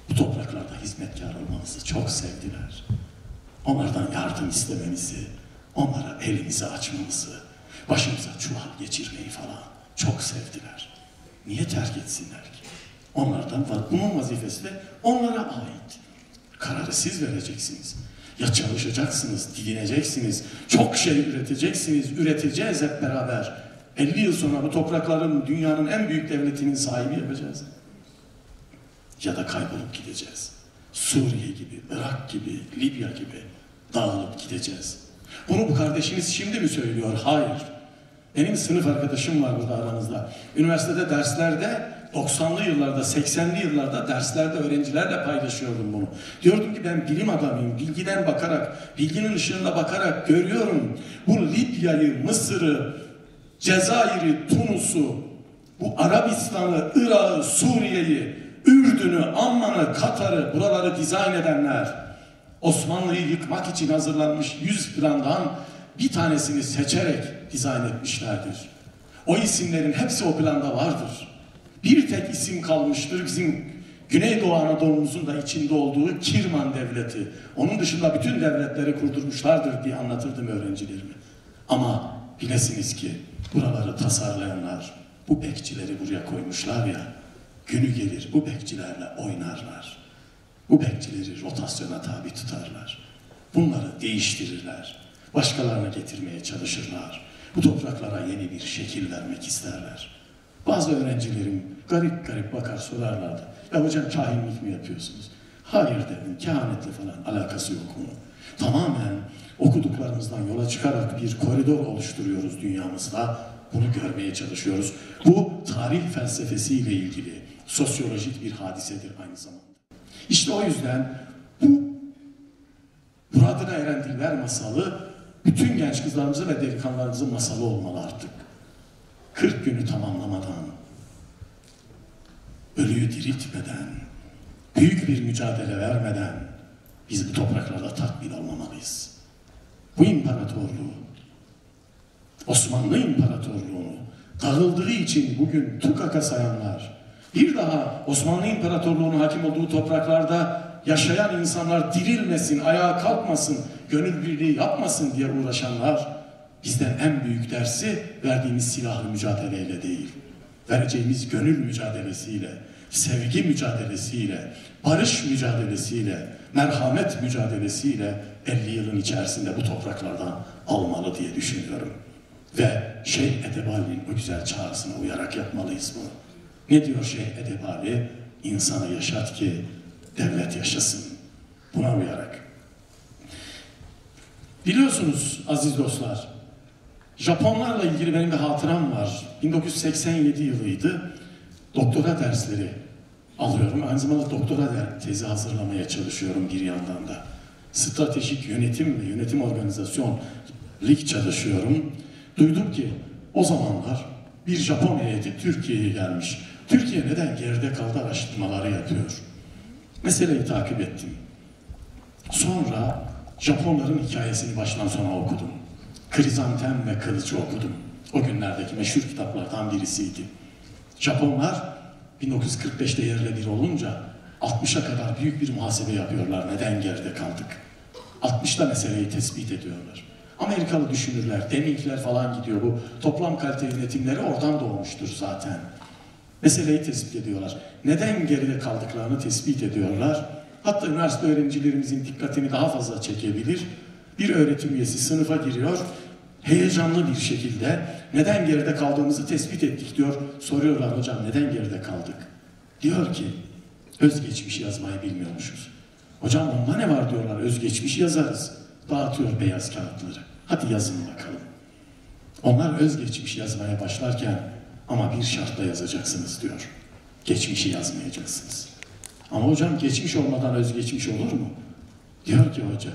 bu topraklarda hizmetkar olmamızı çok sevdiler. Onlardan yardım istememizi, onlara elimizi açmamızı, başımıza çuval geçirmeyi falan çok sevdiler. Niye terk etsinler ki? Onlardan, bunun vazifesi de onlara ait. Kararı siz vereceksiniz. Ya çalışacaksınız, didineceksiniz, çok şey üreteceksiniz, üreteceğiz hep beraber. elli yıl sonra bu toprakların, dünyanın en büyük devletinin sahibi yapacağız. Ya da kaybolup gideceğiz. Suriye gibi, Irak gibi, Libya gibi dağılıp gideceğiz. Bunu bu kardeşiniz şimdi mi söylüyor? Hayır. Benim sınıf arkadaşım var burada aranızda. Üniversitede derslerde, doksanlı yıllarda, seksenli yıllarda derslerde öğrencilerle paylaşıyordum bunu. Diyordum ki ben bilim adamıyım, bilgiden bakarak, bilginin ışığına bakarak görüyorum. Bu Libya'yı, Mısır'ı, Cezayir'i, Tunus'u, bu Arabistan'ı, Irak'ı, Suriye'yi, Ürdün'ü, Amman'ı, Katar'ı, buraları dizayn edenler, Osmanlı'yı yıkmak için hazırlanmış yüz plandan bir tanesini seçerek dizayn etmişlerdir. O isimlerin hepsi o planda vardır. Bir tek isim kalmıştır bizim Güneydoğu Anadolu'muzun da içinde olduğu Kirman Devleti. Onun dışında bütün devletleri kurdurmuşlardır diye anlatırdım öğrencilerime. Ama bilesiniz ki buraları tasarlayanlar, bu bekçileri buraya koymuşlar ya, günü gelir bu bekçilerle oynarlar. Bu bekçileri rotasyona tabi tutarlar. Bunları değiştirirler. Başkalarına getirmeye çalışırlar. Bu topraklara yeni bir şekil vermek isterler. Bazı öğrencilerim garip garip bakar sorarlardı. Ya hocam kahinlik mi yapıyorsunuz? Hayır dedim. Kehanetle falan alakası yok bunun. Tamamen okuduklarımızdan yola çıkarak bir koridor oluşturuyoruz dünyamızda. Bunu görmeye çalışıyoruz. Bu tarih felsefesiyle ilgili sosyolojik bir hadisedir aynı zamanda. İşte o yüzden bu Muradına Eren Dilber masalı bütün genç kızlarımızın ve delikanlılarımızın masalı olmalı artık. kırk günü tamamlamadan, ölüyü diriltmeden, büyük bir mücadele vermeden biz bu topraklarda tatmin olmamalıyız. Bu imparatorluğu, Osmanlı İmparatorluğu'nu dağıldığı için bugün tukaka sayanlar, bir daha Osmanlı İmparatorluğu'nun hakim olduğu topraklarda yaşayan insanlar dirilmesin, ayağa kalkmasın, gönül birliği yapmasın diye uğraşanlar, bizden en büyük dersi verdiğimiz silahlı mücadeleyle değil, vereceğimiz gönül mücadelesiyle, sevgi mücadelesiyle, barış mücadelesiyle, merhamet mücadelesiyle elli yılın içerisinde bu topraklardan almalı diye düşünüyorum. Ve Şeyh Edebali'nin o güzel çağrısına uyarak yapmalıyız bunu. Ne diyor Şeyh Edebali? İnsanı yaşat ki devlet yaşasın. Buna uyarak. Biliyorsunuz aziz dostlar, Japonlarla ilgili benim bir hatıram var. bin dokuz yüz seksen yedi yılıydı. Doktora dersleri alıyorum. Aynı zamanda doktora tezi hazırlamaya çalışıyorum bir yandan da. Stratejik yönetim ve yönetim organizasyon lig çalışıyorum. Duydum ki o zamanlar bir Japon heyeti Türkiye'ye gelmiş. Türkiye neden geride kaldı araştırmaları yapıyor. Meseleyi takip ettim. Sonra Japonların hikayesini baştan sona okudum. Krizantem ve Kılıç'ı okudum. O günlerdeki meşhur kitaplardan birisiydi. Japonlar bin dokuz yüz kırk beşte yerle bir olunca altmışa kadar büyük bir muhasebe yapıyorlar. Neden geride kaldık? altmışta meseleyi tespit ediyorlar. Amerikalı düşünürler, Deming'ler falan gidiyor. Bu toplam kalite yönetimleri oradan doğmuştur zaten. Meseleyi tespit ediyorlar. Neden geride kaldıklarını tespit ediyorlar. Hatta üniversite öğrencilerimizin dikkatini daha fazla çekebilir. Bir öğretim üyesi sınıfa giriyor, heyecanlı bir şekilde neden geride kaldığımızı tespit ettik diyor. Soruyorlar hocam neden geride kaldık? Diyor ki özgeçmiş yazmayı bilmiyormuşuz. Hocam onda ne var diyorlar, özgeçmiş yazarız. Dağıtıyor beyaz kağıtları. Hadi yazın bakalım. Onlar özgeçmiş yazmaya başlarken ama bir şartla yazacaksınız diyor. Geçmişi yazmayacaksınız. Ama hocam geçmiş olmadan özgeçmiş olur mu? Diyor ki hoca,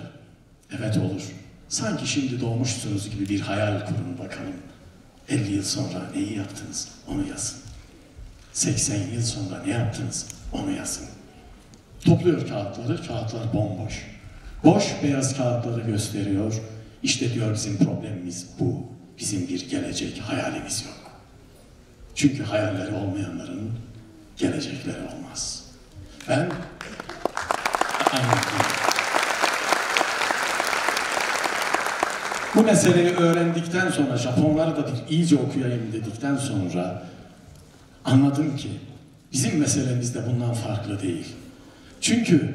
evet olur. Sanki şimdi doğmuşsunuz gibi bir hayal kurun bakalım. elli yıl sonra neyi yaptınız? Onu yazın. seksen yıl sonra ne yaptınız? Onu yazın. Topluyor kağıtları, kağıtlar bomboş. Boş beyaz kağıtları gösteriyor. İşte diyor bizim problemimiz bu. Bizim bir gelecek hayalimiz yok. Çünkü hayalleri olmayanların gelecekleri olmaz. Ben anladım. Bu meseleyi öğrendikten sonra, Japonları da bir iyice okuyayım dedikten sonra anladım ki bizim meselemiz de bundan farklı değil. Çünkü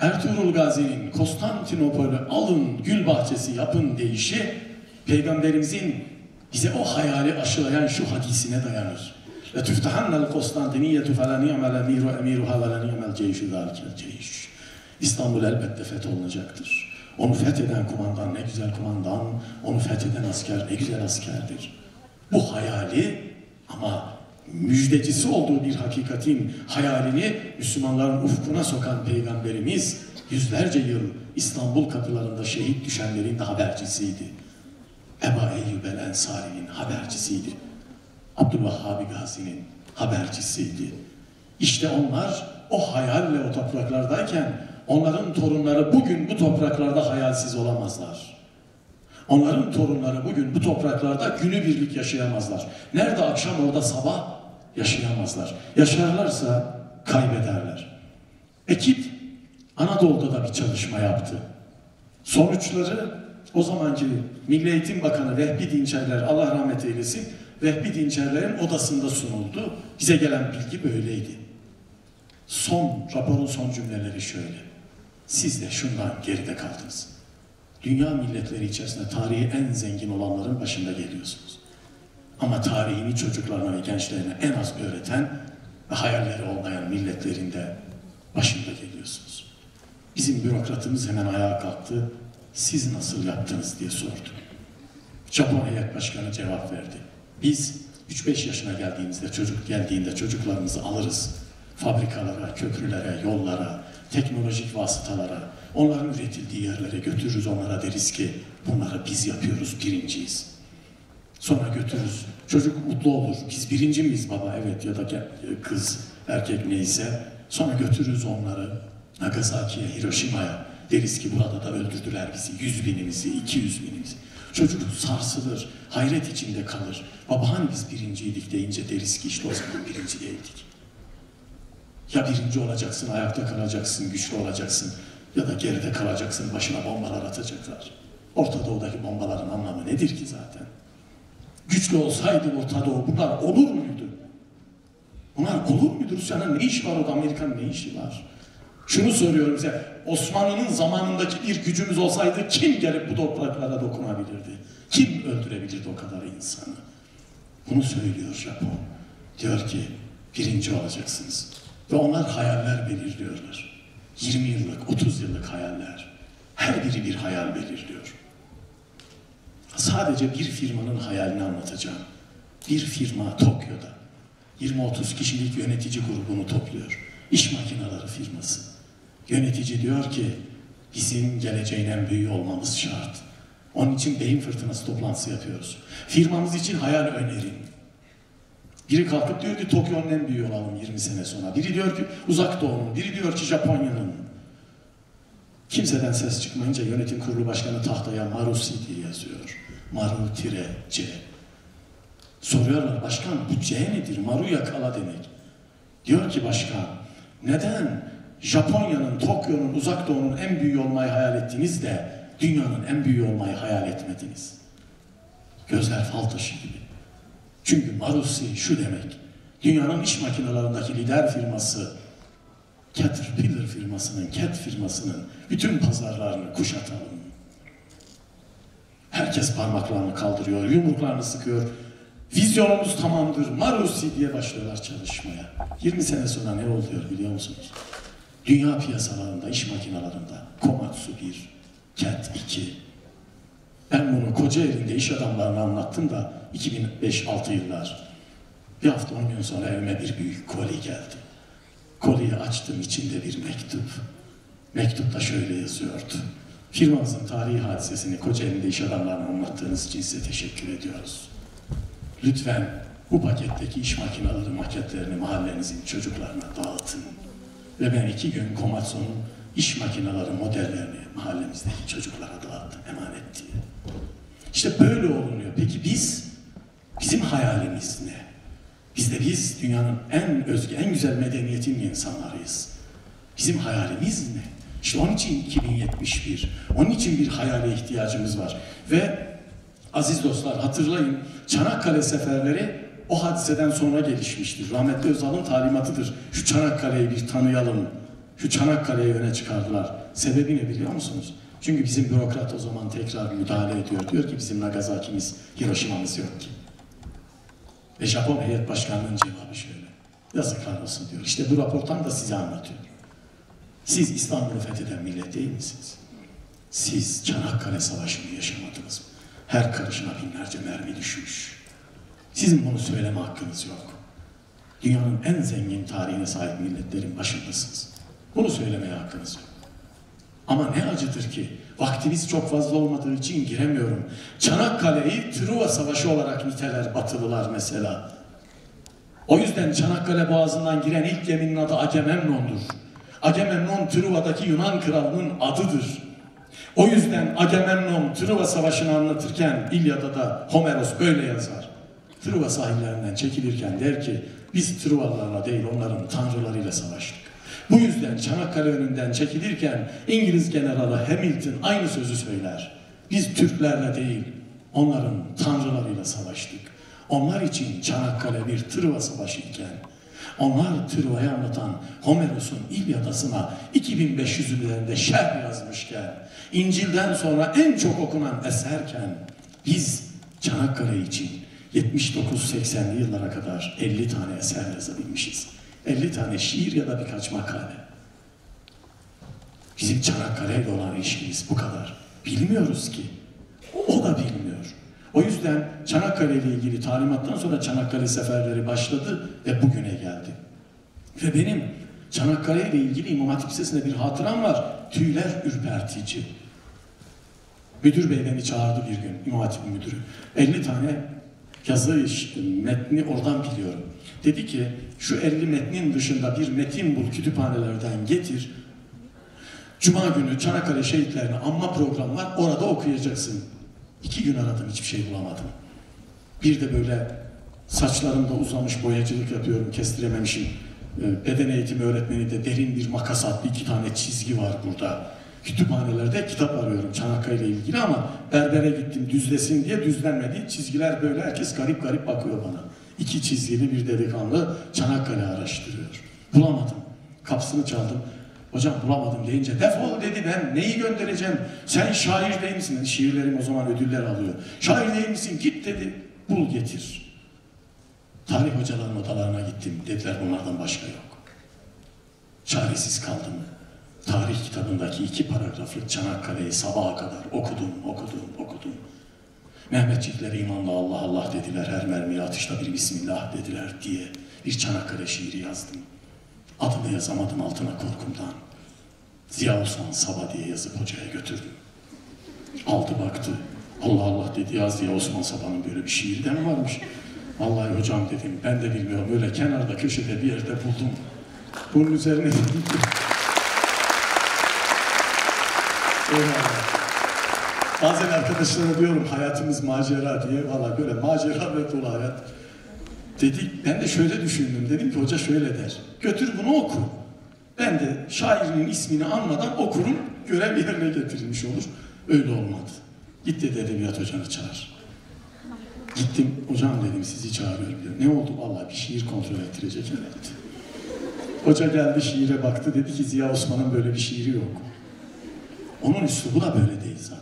Ertuğrul Gazi'nin Konstantinopol'ü alın, gül bahçesi yapın deyişi, Peygamberimizin bize o hayali aşılayan şu hadisine dayanır. لَتُفْتَحَنَّ الْقُسْتَانْتِنِيَّةُ فَلَا نِعْمَ الْاَمِيرُ اَمِيرُهَا وَلَا نِعْمَ الْجَيْشُ ذَٰلِكَ الْجَيْشُ. İstanbul elbette fetholunacaktır. Onu fetheden kumandan ne güzel kumandan, onu fetheden asker ne güzel askerdir. Bu hayali ama müjdecisi olduğu bir hakikatin hayalini Müslümanların ufkuna sokan Peygamberimiz yüzlerce yıl İstanbul kapılarında şehit düşenlerin de habercisiydi. Ebu Eyyub el-Ensari'nin habercisiydi. Abdülvahhabi Gazi'nin habercisiydi. İşte onlar o hayalle o topraklardayken onların torunları bugün bu topraklarda hayalsiz olamazlar. Onların torunları bugün bu topraklarda günübirlik yaşayamazlar. Nerede akşam orada sabah yaşayamazlar. Yaşarlarsa kaybederler. Ekip Anadolu'da da bir çalışma yaptı. Sonuçları o zamanki Milli Eğitim Bakanı Vehbi Dinçerler, Allah rahmet eylesin, Vehbi Dinçerler'in odasında sunuldu. Bize gelen bilgi böyleydi. Son, raporun son cümleleri şöyle. Siz de şundan geride kaldınız. Dünya milletleri içerisinde tarihi en zengin olanların başında geliyorsunuz. Ama tarihini çocuklarına ve gençlerine en az öğreten ve hayalleri olmayan milletlerin de başında geliyorsunuz. Bizim bürokratımız hemen ayağa kalktı. Siz nasıl yaptınız diye sordu. Japon Heyet Başkanı cevap verdi. Biz üç beş yaşına geldiğimizde, çocuk geldiğinde çocuklarımızı alırız. Fabrikalara, köprülere, yollara, teknolojik vasıtalara, onların üretildiği yerlere götürürüz, onlara deriz ki bunları biz yapıyoruz, birinciyiz. Sonra götürürüz, çocuk mutlu olur, biz birinci miyiz baba, evet, ya da kız, erkek neyse. Sonra götürürüz onları Nagasaki'ye, Hiroşima'ya, deriz ki burada da öldürdüler bizi, yüz binimizi, iki yüz binimizi. Çocuk sarsılır, hayret içinde kalır. Baba hani biz birinciydik deyince deriz ki işte o zaman birinci değildik. Ya birinci olacaksın, ayakta kalacaksın, güçlü olacaksın ya da geride kalacaksın, başına bombalar atacaklar. Orta Doğu'daki bombaların anlamı nedir ki zaten? Güçlü olsaydı Orta Doğu bunlar olur muydu? Bunlar olur muydu? Rusya'nın ne işi var orada, Amerika'nın ne işi var? Şunu soruyorum size, Osmanlı'nın zamanındaki bir gücümüz olsaydı kim gelip bu topraklara dokunabilirdi? Kim öldürebilirdi o kadar insanı? Bunu söylüyor Japon. Diyor ki birinci olacaksınız. Ve onlar hayaller belirliyorlar. yirmi yıllık, otuz yıllık hayaller. Her biri bir hayal belirliyor. Sadece bir firmanın hayalini anlatacağım. Bir firma Tokyo'da yirmi otuz kişilik yönetici grubunu topluyor. İş makineleri firması. Yönetici diyor ki bizim geleceğin en büyüğü olmamız şart. Onun için beyin fırtınası toplantısı yapıyoruz. Firmamız için hayal önerin. Biri kalkıp diyor ki Tokyo'nun en büyüğü olalım yirmi sene sonra. Biri diyor ki Uzak Doğu'nun, biri diyor ki Japonya'nın. Kimseden ses çıkmayınca yönetim kurulu başkanı tahtaya Marusi diye yazıyor. Maru-C. Soruyorlar başkan bu C nedir? Maruya kala demek. Diyor ki başkan neden Japonya'nın, Tokyo'nun, Uzak Doğu'nun en büyüğü olmayı hayal ettiniz de dünyanın en büyüğü olmayı hayal etmediniz? Gözler fal taşı gibi. Çünkü Marusi şu demek, dünyanın iş makinelerindeki lider firması, Caterpillar firmasının, Cat firmasının bütün pazarlarını kuşatalım. Herkes parmaklarını kaldırıyor, yumruklarını sıkıyor. Vizyonumuz tamamdır, Marusi diye başlıyorlar çalışmaya. yirmi sene sonra ne oluyor biliyor musunuz? Dünya piyasalarında, iş makinelerinde Komatsu bir, Cat iki. Ben bunu Kocaeli'nde iş adamlarına anlattım da iki bin beş altı yıllar. Bir hafta on gün sonra evime bir büyük koli geldi. Koliyi açtım, içinde bir mektup. Mektupta şöyle yazıyordu. Firmamızın tarihi hadisesini Kocaeli'nde iş adamlarına anlattığınız için size teşekkür ediyoruz. Lütfen bu paketteki iş makineleri maketlerini mahallenizin çocuklarına dağıtın. Ve ben iki gün Komatsu'nun iş makineleri modellerini mahallemizdeki çocuklara dağıttım, emanet diye. İşte böyle olunuyor. Peki biz, bizim hayalimiz ne? Biz de biz dünyanın en özgü, en güzel medeniyetin insanlarıyız. Bizim hayalimiz ne? İşte onun için iki bin yetmiş bir, onun için bir hayale ihtiyacımız var. Ve aziz dostlar hatırlayın, Çanakkale seferleri o hadiseden sonra gelişmiştir. Rahmetli Özal'ın talimatıdır. Şu Çanakkale'yi bir tanıyalım. şu Çanakkale'yi öne çıkardılar. Sebebi ne biliyor musunuz? Çünkü bizim bürokrat o zaman tekrar müdahale ediyor. Diyor ki bizim Nagasaki'miz, Hiroşima'mız yok ki. Ve Japon Heyet Başkanlığı'nın cevabı şöyle. Yazıklar olsun diyor. İşte bu raportan da size anlatıyor. Siz İstanbul'u fetheden millet değil misiniz? Siz Çanakkale Savaşı'nı yaşamadınız mı? Her karışına binlerce mermi düşmüş. Sizin bunu söyleme hakkınız yok. Dünyanın en zengin tarihine sahip milletlerin başındasınız. Bunu söylemeye hakkınız yok. Ama ne acıdır ki vaktimiz çok fazla olmadığı için giremiyorum. Çanakkale'yi Truva Savaşı olarak niteler Batılılar mesela. O yüzden Çanakkale Boğazı'ndan giren ilk geminin adı Agamemnon'dur. Agamemnon Truva'daki Yunan kralının adıdır. O yüzden Agamemnon Truva Savaşı'nı anlatırken İlyada da Homeros öyle yazar. Truva sahillerinden çekilirken der ki biz Truvalarla değil onların tanrılarıyla savaştık. Bu yüzden Çanakkale önünden çekilirken İngiliz Generali Hamilton aynı sözü söyler. Biz Türklerle değil onların tanrılarıyla savaştık. Onlar için Çanakkale bir Truva Savaşı iken onlar Truva'yı anlatan Homeros'un İlyadasına iki bin beş yüz üzerinde şerh yazmışken, İncil'den sonra en çok okunan eserken biz Çanakkale için yetmiş dokuz seksenli yıllara kadar elli tane eser yazabilmişiz. elli tane şiir ya da birkaç makale. Bizim Çanakkale'yle olan ilişkimiz bu kadar. Bilmiyoruz ki. O da bilmiyor. O yüzden Çanakkale ile ilgili talimattan sonra Çanakkale seferleri başladı ve bugüne geldi. Ve benim Çanakkale ile ilgili İmam Hatip Lisesi'nde bir hatıram var. Tüyler ürpertici. Müdür bey beni çağırdı bir gün, İmam Hatip müdürü. elli tane yazı işte, metni oradan biliyorum. Dedi ki şu elli metnin dışında bir metin bul kütüphanelerden getir. Cuma günü Çanakkale şehitlerini anma programı var. Orada okuyacaksın. İki gün aradım hiçbir şey bulamadım. Bir de böyle saçlarımda uzamış boyacılık yapıyorum kestirememişim. Beden eğitimi öğretmeni de derin bir makas attı. İki tane çizgi var burada. Kütüphanelerde kitap arıyorum Çanakkale ile ilgili ama berbere gittim düzlesin diye düzlenmedi. Çizgiler böyle herkes garip garip bakıyor bana. İki çizgili bir delikanlı Çanakkale araştırıyor. Bulamadım. Kapısını çaldım. Hocam bulamadım deyince defol dedi ben neyi göndereceğim? Sen şair değil misin? Şiirlerim o zaman ödüller alıyor. Şair değil misin? Git dedi. Bul getir. Tarih hocaların odalarına gittim. Dediler bunlardan başka yok. Çaresiz kaldım. Tarih kitabındaki iki paragraflık Çanakkale'yi sabaha kadar okudum, okudum, okudum. Mehmetçikler imanla Allah Allah dediler, her mermiye atışta bir Bismillah dediler diye bir Çanakkale şiiri yazdım. Adını yazamadım altına korkumdan. Ziya Osman Saba diye yazıp hocaya götürdüm. Aldı baktı, Allah Allah dedi ya Ziya Osman Saba'nın böyle bir şiiri de mi varmış? Vallahi hocam dedim, ben de bilmiyorum, öyle kenarda köşede bir yerde buldum. Bunun üzerine dedim ki... Bazen arkadaşlara diyorum hayatımız macera diye, valla böyle macera ve dolu hayat. Dedik, ben de şöyle düşündüm, dedim ki hoca şöyle der, götür bunu oku. Ben de şairinin ismini anmadan okurum, görev yerine getirilmiş olur. Öyle olmadı. Git dedi edebiyat hocanı çağır. Gittim, hocam dedim sizi çağırıyorum diyor. Ne oldu? Valla bir şiir kontrol ettirecek herhalde. Hoca geldi şiire baktı, dedi ki Ziya Osman'ın böyle bir şiiri yok. Onun üslubu da böyle değil zaten.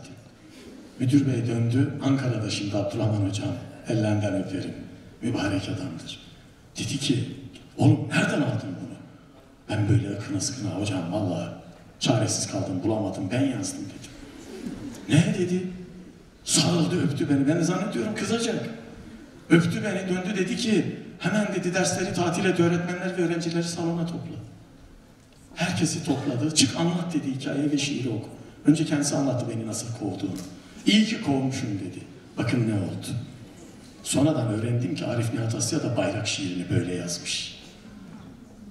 Müdür bey döndü, Ankara'da şimdi Abdurrahman hocam, ellerinden öperim, mübarek adamdır. Dedi ki, oğlum nereden aldın bunu? Ben böyle ıkına sıkına, hocam vallahi çaresiz kaldım, bulamadım, ben yazdım dedi. Ne dedi? Sarıldı, öptü beni, ben de zannediyorum kızacak. Öptü beni, döndü dedi ki, hemen dedi dersleri tatil et, öğretmenler ve öğrencileri salona topla. Herkesi topladı, çık anlat dedi hikayeyi ve şiiri oku. Önce kendisi anlattı beni nasıl kovduğunu. İyi ki kovmuşum dedi. Bakın ne oldu. Sonradan öğrendim ki Arif Nihat Asya da bayrak şiirini böyle yazmış.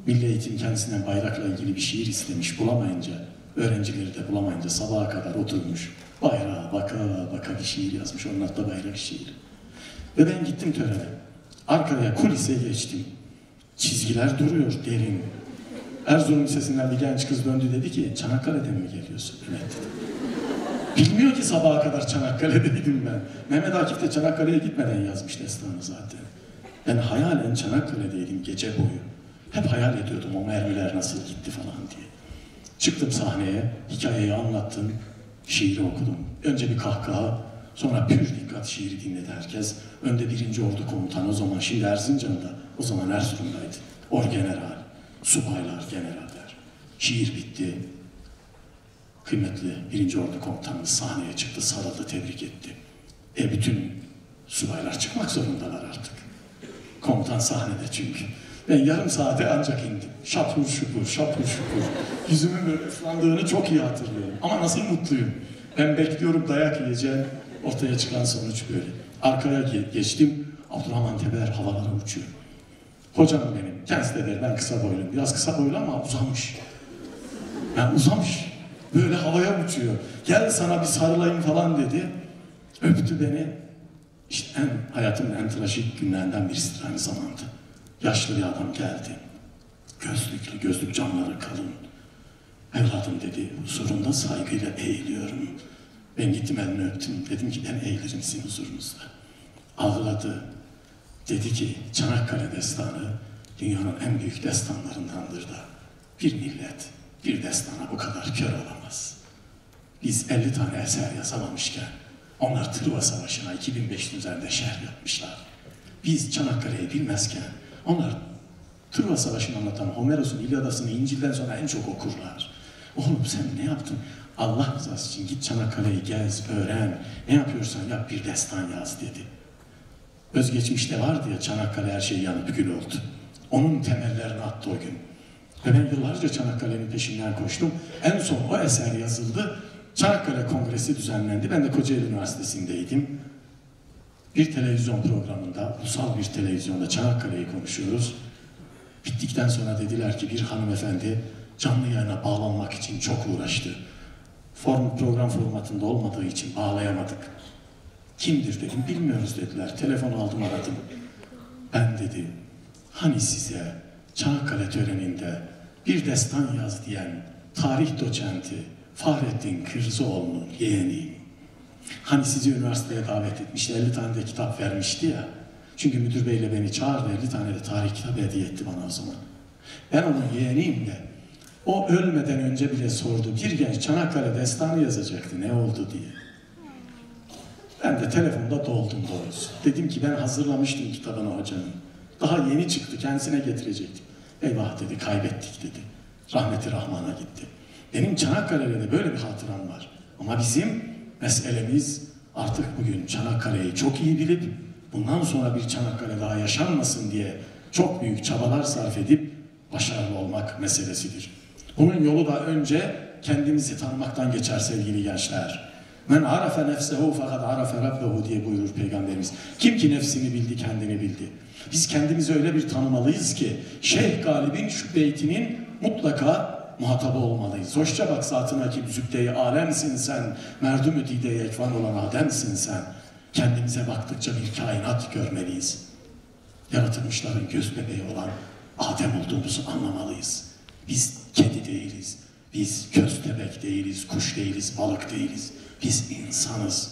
Milli Eğitim kendisinden bayrakla ilgili bir şiir istemiş. Bulamayınca, öğrencileri de bulamayınca sabaha kadar oturmuş. Bayrağa baka baka bir şiir yazmış. Onlar da bayrak şiiri. Ve ben gittim törene. Arkaya kulise geçtim. Çizgiler duruyor derin. Erzurum Lisesi'nden bir genç kız döndü dedi ki Çanakkale'den mi geliyorsun? Evet dedi. Bilmiyor ki sabaha kadar Çanakkale'deydim ben. Mehmet Akif de Çanakkale'ye gitmeden yazmış destanı zaten. Ben hayalen Çanakkale'deydim gece boyu. Hep hayal ediyordum o mermiler nasıl gitti falan diye. Çıktım sahneye, hikayeyi anlattım, şiiri okudum. Önce bir kahkaha, sonra pür dikkat şiiri dinledi herkes. Önde birinci Ordu Komutanı, o zaman şimdi Erzincan'da, o zaman Erzurum'daydı. Orgeneral, subaylar, generaller. Şiir bitti. Kıymetli birinci Ordu Komutanı sahneye çıktı, sarıldı, tebrik etti. E bütün subaylar çıkmak zorundalar artık. Komutan sahnede çünkü. Ben yarım saate ancak indim. Şapur şupur, şapur şupur. Yüzümün böyle ıslandığını çok iyi hatırlıyorum. Ama nasıl mutluyum. Ben bekliyorum dayak yiyeceğim. Ortaya çıkan sonuç böyle. Arkaya geçtim. Abdurrahman Teber havalara uçuyor. Hocam benim. Kendisi de der, ben kısa boyluyum. Biraz kısa boylu ama uzamış. Yani uzamış. Böyle havaya uçuyor. Gel sana bir sarılayım falan dedi. Öptü beni. İşte en, hayatımın en trajik günlerinden birisidir aynı zamanda. Yaşlı bir adam geldi. Gözlüklü, gözlük camları kalın. Evladım dedi, huzurunda saygıyla eğiliyorum. Ben gittim elini öptüm. Dedim ki ben eğilirim sizin huzurunuzda. Ağladı. Dedi ki Çanakkale destanı dünyanın en büyük destanlarındandır da bir millet bir destana bu kadar kör olamaz. Biz elli tane eser yazamamışken onlar Truva Savaşı'na iki bin beş yüz üzerinde şerh yapmışlar. Biz Çanakkale'yi bilmezken onlar Truva Savaşı'nı anlatan Homeros'un İlyadası'nı İncil'den sonra en çok okurlar. Oğlum sen ne yaptın? Allah rızası için git Çanakkale'yi gez, öğren, ne yapıyorsan yap bir destan yaz dedi. Özgeçmişte vardı ya Çanakkale her şey yanıp gül oldu. Onun temellerini attı o gün. Ve ben yıllarca Çanakkale'nin peşinden koştum. En son o eser yazıldı. Çanakkale Kongresi düzenlendi. Ben de Kocaeli Üniversitesi'ndeydim. Bir televizyon programında, ulusal bir televizyonda Çanakkale'yi konuşuyoruz. Bittikten sonra dediler ki bir hanımefendi canlı yayına bağlanmak için çok uğraştı. Form, program formatında olmadığı için bağlayamadık. Kimdir dedim, bilmiyoruz dediler. Telefonu aldım aradım. Ben dedi, hani size Çanakkale töreninde bir destan yaz diyen tarih doçenti Fahrettin Kırzoğlu'nun yeğeniyim. Hani sizi üniversiteye davet etmişti, elli tane de kitap vermişti ya. Çünkü müdür beyle beni çağırdı, elli tane de tarih kitabı hediye etti bana o zaman. Ben onun yeğeniyim de, o ölmeden önce bile sordu, bir genç Çanakkale destanı yazacaktı, ne oldu diye. Ben de telefonda doldum doğrusu. Dedim ki ben hazırlamıştım kitabını hocanın. Daha yeni çıktı, kendisine getirecektim. Eyvah dedi, kaybettik dedi. Rahmeti Rahman'a gitti. Benim Çanakkale'de de böyle bir hatıram var. Ama bizim meselemiz artık bugün Çanakkale'yi çok iyi bilip bundan sonra bir Çanakkale daha yaşanmasın diye çok büyük çabalar sarf edip başarılı olmak meselesidir. Bunun yolu da önce kendimizi tanımaktan geçer sevgili gençler. Men arafe nefsehu fakat arafe rabbehu diye buyurur Peygamberimiz. Kim ki nefsini bildi kendini bildi. Biz kendimizi öyle bir tanımalıyız ki Şeyh Galib'in şu beytinin mutlaka muhatabı olmalıyız. Hoşça bak zatına ki zübde-i alemsin sen, merdüm-ü dide-i ekvan olan ademsin sen. Kendimize baktıkça bir kainat görmeliyiz. Yaratılmışların göz bebeği olan Adem olduğumuzu anlamalıyız. Biz kedi değiliz, biz köstebek değiliz, kuş değiliz, balık değiliz. Biz insanız.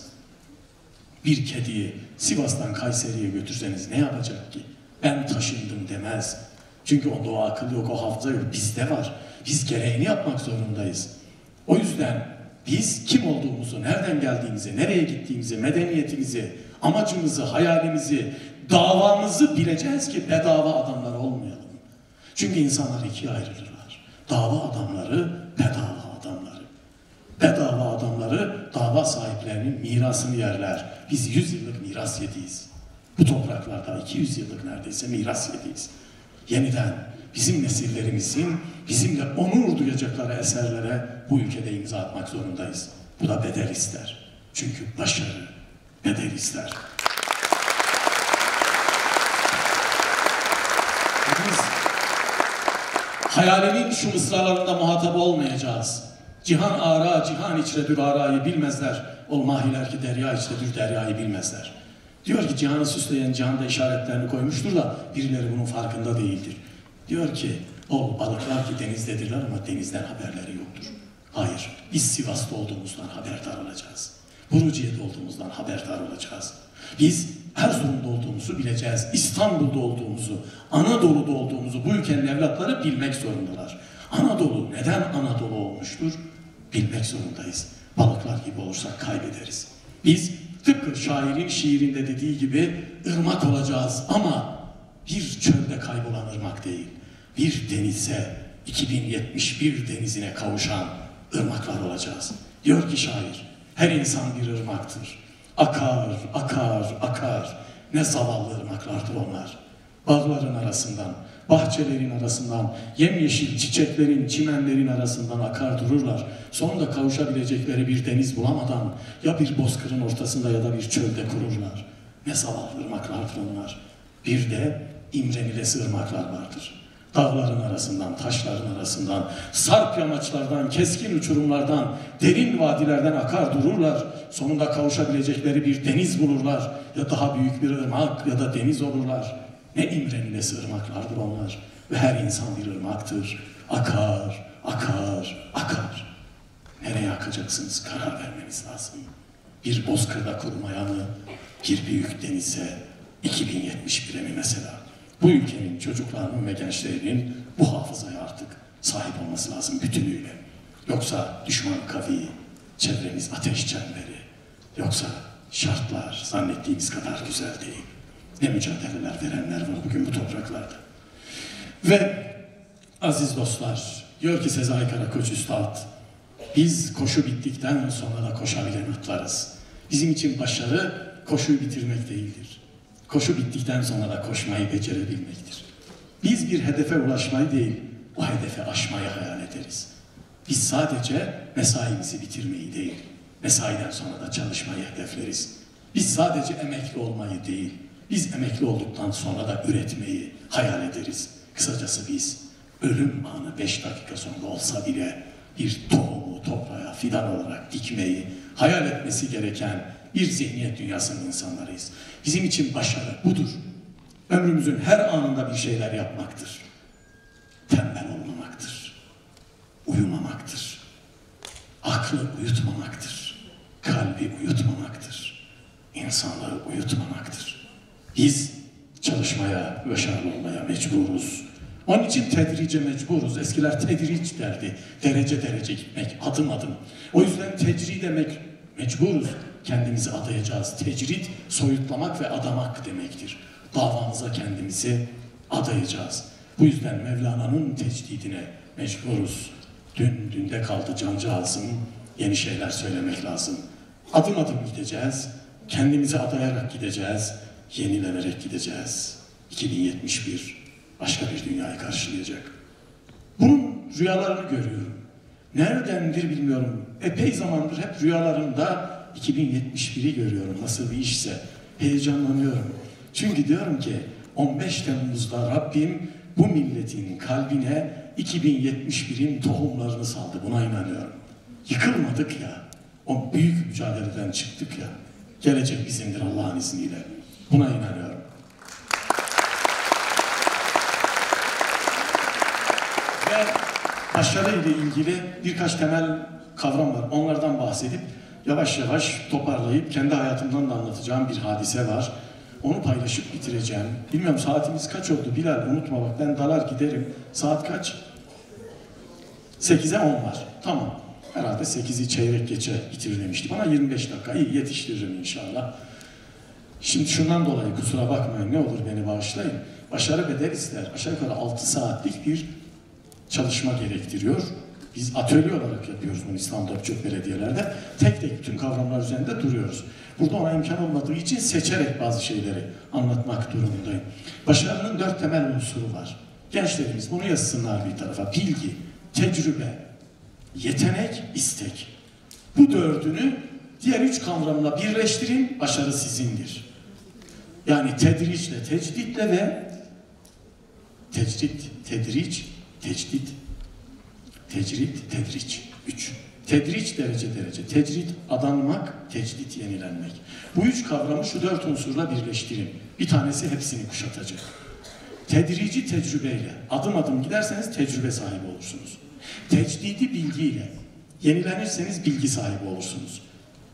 Bir kediyi Sivas'tan Kayseri'ye götürseniz ne yapacak ki? Ben taşındım demez. Çünkü onda o akıl yok, o hafıza yok, bizde var. Biz gereğini yapmak zorundayız. O yüzden biz kim olduğumuzu, nereden geldiğimizi, nereye gittiğimizi, medeniyetimizi, amacımızı, hayalimizi, davamızı bileceğiz ki bedava adamlar olmayalım. Çünkü insanlar ikiye ayrılırlar. Dava adamları, bedava adamları. Bedava adamları dava sahiplerinin mirasını yerler. Biz yüz yıllık miras yediyiz. Bu topraklarda iki yüz yıllık neredeyse miras yediyiz. Yeniden bizim nesillerimizin bizimle onur duyacakları eserlere bu ülkede imza atmak zorundayız. Bu da bedel ister. Çünkü başarı bedel ister. Biz hayalimin şu mısralarında muhatabı olmayacağız. Cihan ara, cihan içredür arayı bilmezler. Ol mahiler ki derya içredür deryayı bilmezler. Diyor ki cihanı süsleyen cihanda işaretlerini koymuştur da birileri bunun farkında değildir. Diyor ki o balıklar ki denizdedirler ama denizden haberleri yoktur. Hayır, biz Sivas'ta olduğumuzdan haberdar olacağız. Buruciye'de olduğumuzdan haberdar olacağız. Biz Erzurum'da olduğumuzu bileceğiz. İstanbul'da olduğumuzu, Anadolu'da olduğumuzu bu ülkenin evlatları bilmek zorundalar. Anadolu neden Anadolu olmuş? şükür bilmek zorundayız. Balıklar gibi olursak kaybederiz. Biz tıpkı şairin şiirinde dediği gibi ırmak olacağız ama bir çölde kaybolan ırmak değil, bir denize, iki bin yetmiş bir denizine kavuşan ırmaklar olacağız. Diyor ki şair, her insan bir ırmaktır. Akar, akar, akar. Ne zavallı ırmaklardır onlar. Bağların arasından, bahçelerin arasından, yemyeşil çiçeklerin, çimenlerin arasından akar dururlar. Sonunda kavuşabilecekleri bir deniz bulamadan ya bir bozkırın ortasında ya da bir çölde kururlar. Ne zavallı ırmaklardır onlar. Bir de imrenilesi ırmaklar vardır. Dağların arasından, taşların arasından, sarp yamaçlardan, keskin uçurumlardan, derin vadilerden akar dururlar. Sonunda kavuşabilecekleri bir deniz bulurlar. Ya daha büyük bir ırmak ya da deniz olurlar. Ne imrenilesi ırmaklardır onlar. Ve her insan bir ırmaktır. Akar, akar, akar. Nereye akacaksınız? Karar vermeniz lazım. Bir bozkırda kurumaya mı? Bir büyük denize, iki bin yetmiş bire mi mesela? Bu ülkenin çocuklarının ve gençlerinin bu hafızaya artık sahip olması lazım bütünüyle. Yoksa düşman kavi, çevremiz ateş çemberi. Yoksa şartlar zannettiğimiz kadar güzel değil. Ne mücadeleler verenler var bugün bu topraklarda. Ve aziz dostlar, diyor ki Sezai Karakoç Üstad, biz koşu bittikten sonra da koşabilen atlarız. Bizim için başarı koşuyu bitirmek değildir. Koşu bittikten sonra da koşmayı becerebilmektir. Biz bir hedefe ulaşmayı değil, o hedefe aşmayı hayal ederiz. Biz sadece mesaimizi bitirmeyi değil, mesaiden sonra da çalışmayı hedefleriz. Biz sadece emekli olmayı değil, biz emekli olduktan sonra da üretmeyi hayal ederiz. Kısacası biz ölüm anı beş dakika sonra olsa bile bir tohumu toprağa fidan olarak dikmeyi hayal etmesi gereken bir zihniyet dünyasının insanlarıyız. Bizim için başarı budur. Ömrümüzün her anında bir şeyler yapmaktır. Tembel olmamaktır. Uyumamaktır. Aklı uyutmamaktır. Kalbi uyutmamaktır. İnsanları uyutmamaktır. Biz çalışmaya, başarılı olmaya mecburuz. Onun için tedrice mecburuz. Eskiler tedric derdi. Derece derece gitmek, adım adım. O yüzden tecride mecburuz. Kendimizi adayacağız. Tecrid, soyutlamak ve adamak demektir. Davamıza kendimizi adayacağız. Bu yüzden Mevlana'nın tecdidine mecburuz. Dün, dünde kaldı cancağızım, yeni şeyler söylemek lazım. Adım adım gideceğiz, kendimizi adayarak gideceğiz, yenilenerek gideceğiz. iki bin yetmiş bir başka bir dünyayı karşılayacak. Bunun rüyalarını görüyorum. Neredendir bilmiyorum. Epey zamandır hep rüyalarımda iki bin yetmiş biri görüyorum, nasıl bir işse heyecanlanıyorum. Çünkü diyorum ki on beş Temmuz'da Rabbim bu milletin kalbine iki bin yetmiş birin tohumlarını saldı. Buna inanıyorum. Yıkılmadık ya, o büyük mücadeleden çıktık ya. Gelecek bizimdir Allah'ın izniyle. Buna inanıyorum. Ve başarıyla ilgili birkaç temel kavram var. Onlardan bahsedip yavaş yavaş toparlayıp kendi hayatımdan da anlatacağım bir hadise var. Onu paylaşıp bitireceğim. Bilmiyorum saatimiz kaç oldu Bilal, unutma bak ben dalar giderim. Saat kaç? sekize on var. Tamam. Herhalde sekizi çeyrek geçe bitirlemişti. Bana yirmi beş dakika iyi yetiştiririm inşallah. Şimdi şundan dolayı kusura bakmayın, ne olur beni bağışlayın. Başarı bedel ister. Aşağı yukarı altı saatlik bir çalışma gerektiriyor. Biz atölye olarak yapıyoruz bunu İstanbul'da birçok belediyelerde. Tek tek tüm kavramlar üzerinde duruyoruz. Burada ona imkan olmadığı için seçerek bazı şeyleri anlatmak durumundayım. Başarının dört temel unsuru var. Gençlerimiz bunu yazsınlar bir tarafa. Bilgi, tecrübe, yetenek, istek. Bu dördünü diğer üç kavramla birleştirin, başarı sizindir. Yani tedriçle, tecditle ve tecrit, tedriç, tecdit, tecrit, tedriç. Üç. Tedriç derece derece. Tecrit adanmak, tecdit yenilenmek. Bu üç kavramı şu dört unsurla birleştirin. Bir tanesi hepsini kuşatacak. Tedrici tecrübeyle, adım adım giderseniz tecrübe sahibi olursunuz. Tecdidi bilgiyle, yenilenirseniz bilgi sahibi olursunuz.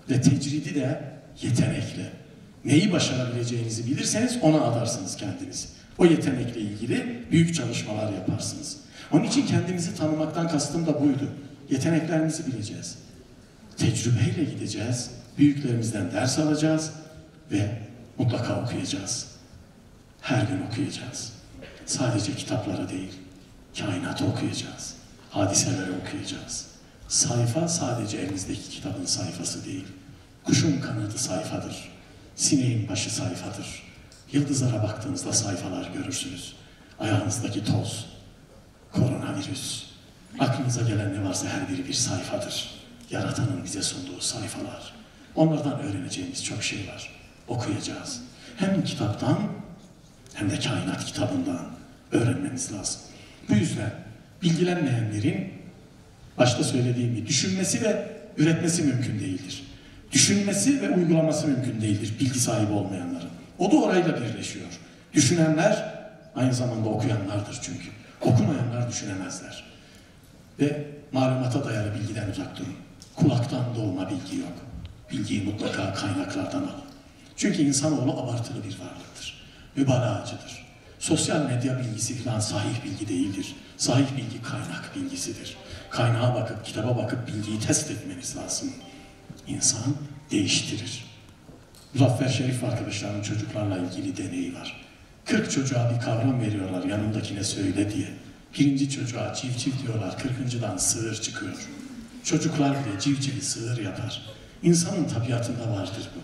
Ve tecridi de yetenekle. Neyi başarabileceğinizi bilirseniz ona adarsınız kendinizi. O yetenekle ilgili büyük çalışmalar yaparsınız. Onun için kendimizi tanımaktan kastım da buydu. yeteneklerimizi bileceğiz. Tecrübeyle gideceğiz, büyüklerimizden ders alacağız ve mutlaka okuyacağız. Her gün okuyacağız. Sadece kitaplara değil, kainatı okuyacağız. Hadiseleri okuyacağız. Sayfa sadece elinizdeki kitabın sayfası değil. Kuşun kanadı sayfadır. Sineğin başı sayfadır. Yıldızlara baktığınızda sayfalar görürsünüz. Ayağınızdaki toz, koronavirüs, aklınıza gelen ne varsa her biri bir sayfadır. Yaratanın bize sunduğu sayfalar. Onlardan öğreneceğimiz çok şey var. Okuyacağız. Hem kitaptan hem de kainat kitabından öğrenmemiz lazım. Bu yüzden bilgilenmeyenlerin başta söylediğim gibi düşünmesi ve üretmesi mümkün değildir. Düşünmesi ve uygulaması mümkün değildir bilgi sahibi olmayanların. O da orayla birleşiyor. Düşünenler aynı zamanda okuyanlardır çünkü. Okumayanlar düşünemezler. Ve malumata dayalı bilgiden uzak durun. Kulaktan dolma bilgi yok. Bilgiyi mutlaka kaynaklardan alın. Çünkü insanoğlu abartılı bir varlıktır. Mübalağacıdır. Sosyal medya bilgisi falan sahih bilgi değildir. Sahih bilgi kaynak bilgisidir. Kaynağa bakıp, kitaba bakıp bilgiyi test etmeniz lazım. İnsan değiştirir. Muzaffer Şerif arkadaşlarının çocuklarla ilgili deneyi var. kırk çocuğa bir kavram veriyorlar yanındakine söyle diye. Birinci çocuğa civciv diyorlar, kırkıncıdan sığır çıkıyor. Çocuklar bile civcivi sığır yapar. İnsanın tabiatında vardır bu.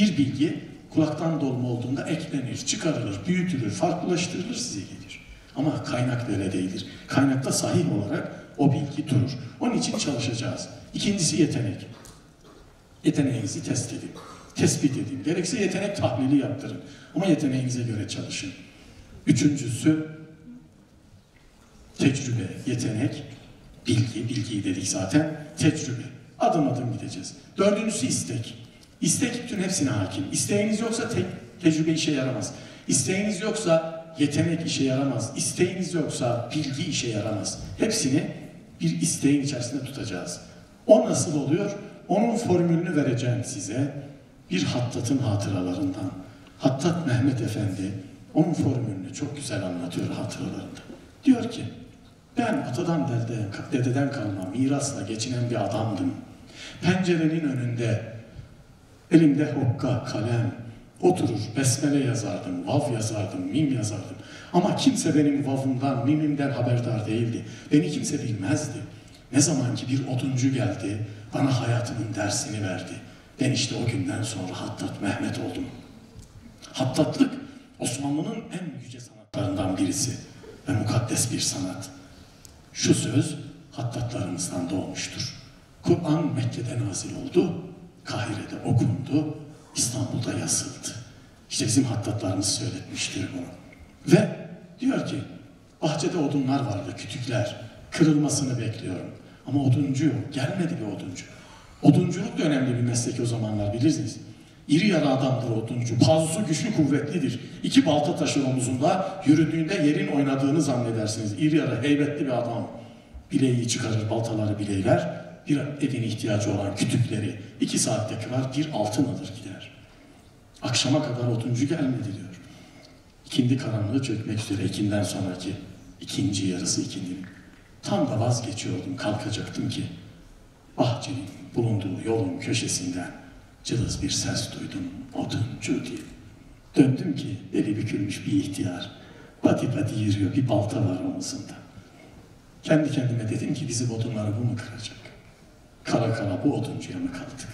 Bir bilgi kulaktan dolma olduğunda eklenir, çıkarılır, büyütülür, farklılaştırılır, size gelir. Ama kaynak böyle değildir. Kaynakta sahih olarak o bilgi durur. Onun için çalışacağız. İkincisi yetenek. Yeteneğinizi test edin. Tespit edin. Gerekse yetenek tahlili yaptırın. Ama yeteneğinize göre çalışın. Üçüncüsü tecrübe, yetenek, bilgi. Bilgiyi dedik zaten. Tecrübe. Adım adım gideceğiz. Dördüncüsü istek. İstek bütün hepsine hakim. İsteğiniz yoksa te tecrübe işe yaramaz. İsteğiniz yoksa yetenek işe yaramaz. İsteğiniz yoksa bilgi işe yaramaz. Hepsini bir isteğin içerisinde tutacağız. O nasıl oluyor? Onun formülünü vereceğim size. Bir Hattat'ın hatıralarından. Hattat Mehmet Efendi onun formülünü çok güzel anlatıyor hatıralarında. Diyor ki, ben atadan dede, dededen kalma mirasla geçinen bir adamdım. Pencerenin önünde elimde hokka, kalem, oturur besmele yazardım, vav yazardım, mim yazardım. Ama kimse benim vavımdan, mimimden haberdar değildi. Beni kimse bilmezdi. Ne zaman ki bir oduncu geldi, bana hayatımın dersini verdi. Ben işte o günden sonra Hattat Mehmet oldum. Hattatlık Osmanlı'nın en yüce sanatlarından birisi ve mukaddes bir sanat. Şu söz hattatlarımızdan doğmuştur. Kur'an Mekke'de nazil oldu, Kahire'de okundu, İstanbul'da yazıldı. İşte bizim hattatlarımız söyletmiştir bunu. Ve diyor ki, bahçede odunlar vardı, kütükler. Kırılmasını bekliyorum. Ama oduncu yok, gelmedi bir oduncu. Odunculuk da önemli bir meslek o zamanlar bilirsiniz. İri yarı adamdır oduncu. Pazusu güçlü kuvvetlidir. İki balta taşır omuzunda, yürüdüğünde yerin oynadığını zannedersiniz. İri yarı heybetli bir adam. Bileği çıkarır, baltaları bileyler. Bir evin ihtiyacı olan kütükleri iki saatte kırar, bir altın alır gider. Akşama kadar oduncu gelmedi diyor. İkindi karanlığı çökmek üzere, ikinden sonraki ikinci yarısı ikindinin. Tam da vazgeçiyordum, kalkacaktım ki bahçenin bulunduğu yolun köşesinden cılız bir ses duydum, oduncu diye. Döndüm ki eli bükülmüş bir ihtiyar, pati pati yürüyor, bir balta var omuzunda. Kendi kendime dedim ki bizim odunları bu mu kıracak? Kara kara bu oduncuya mı kaldık?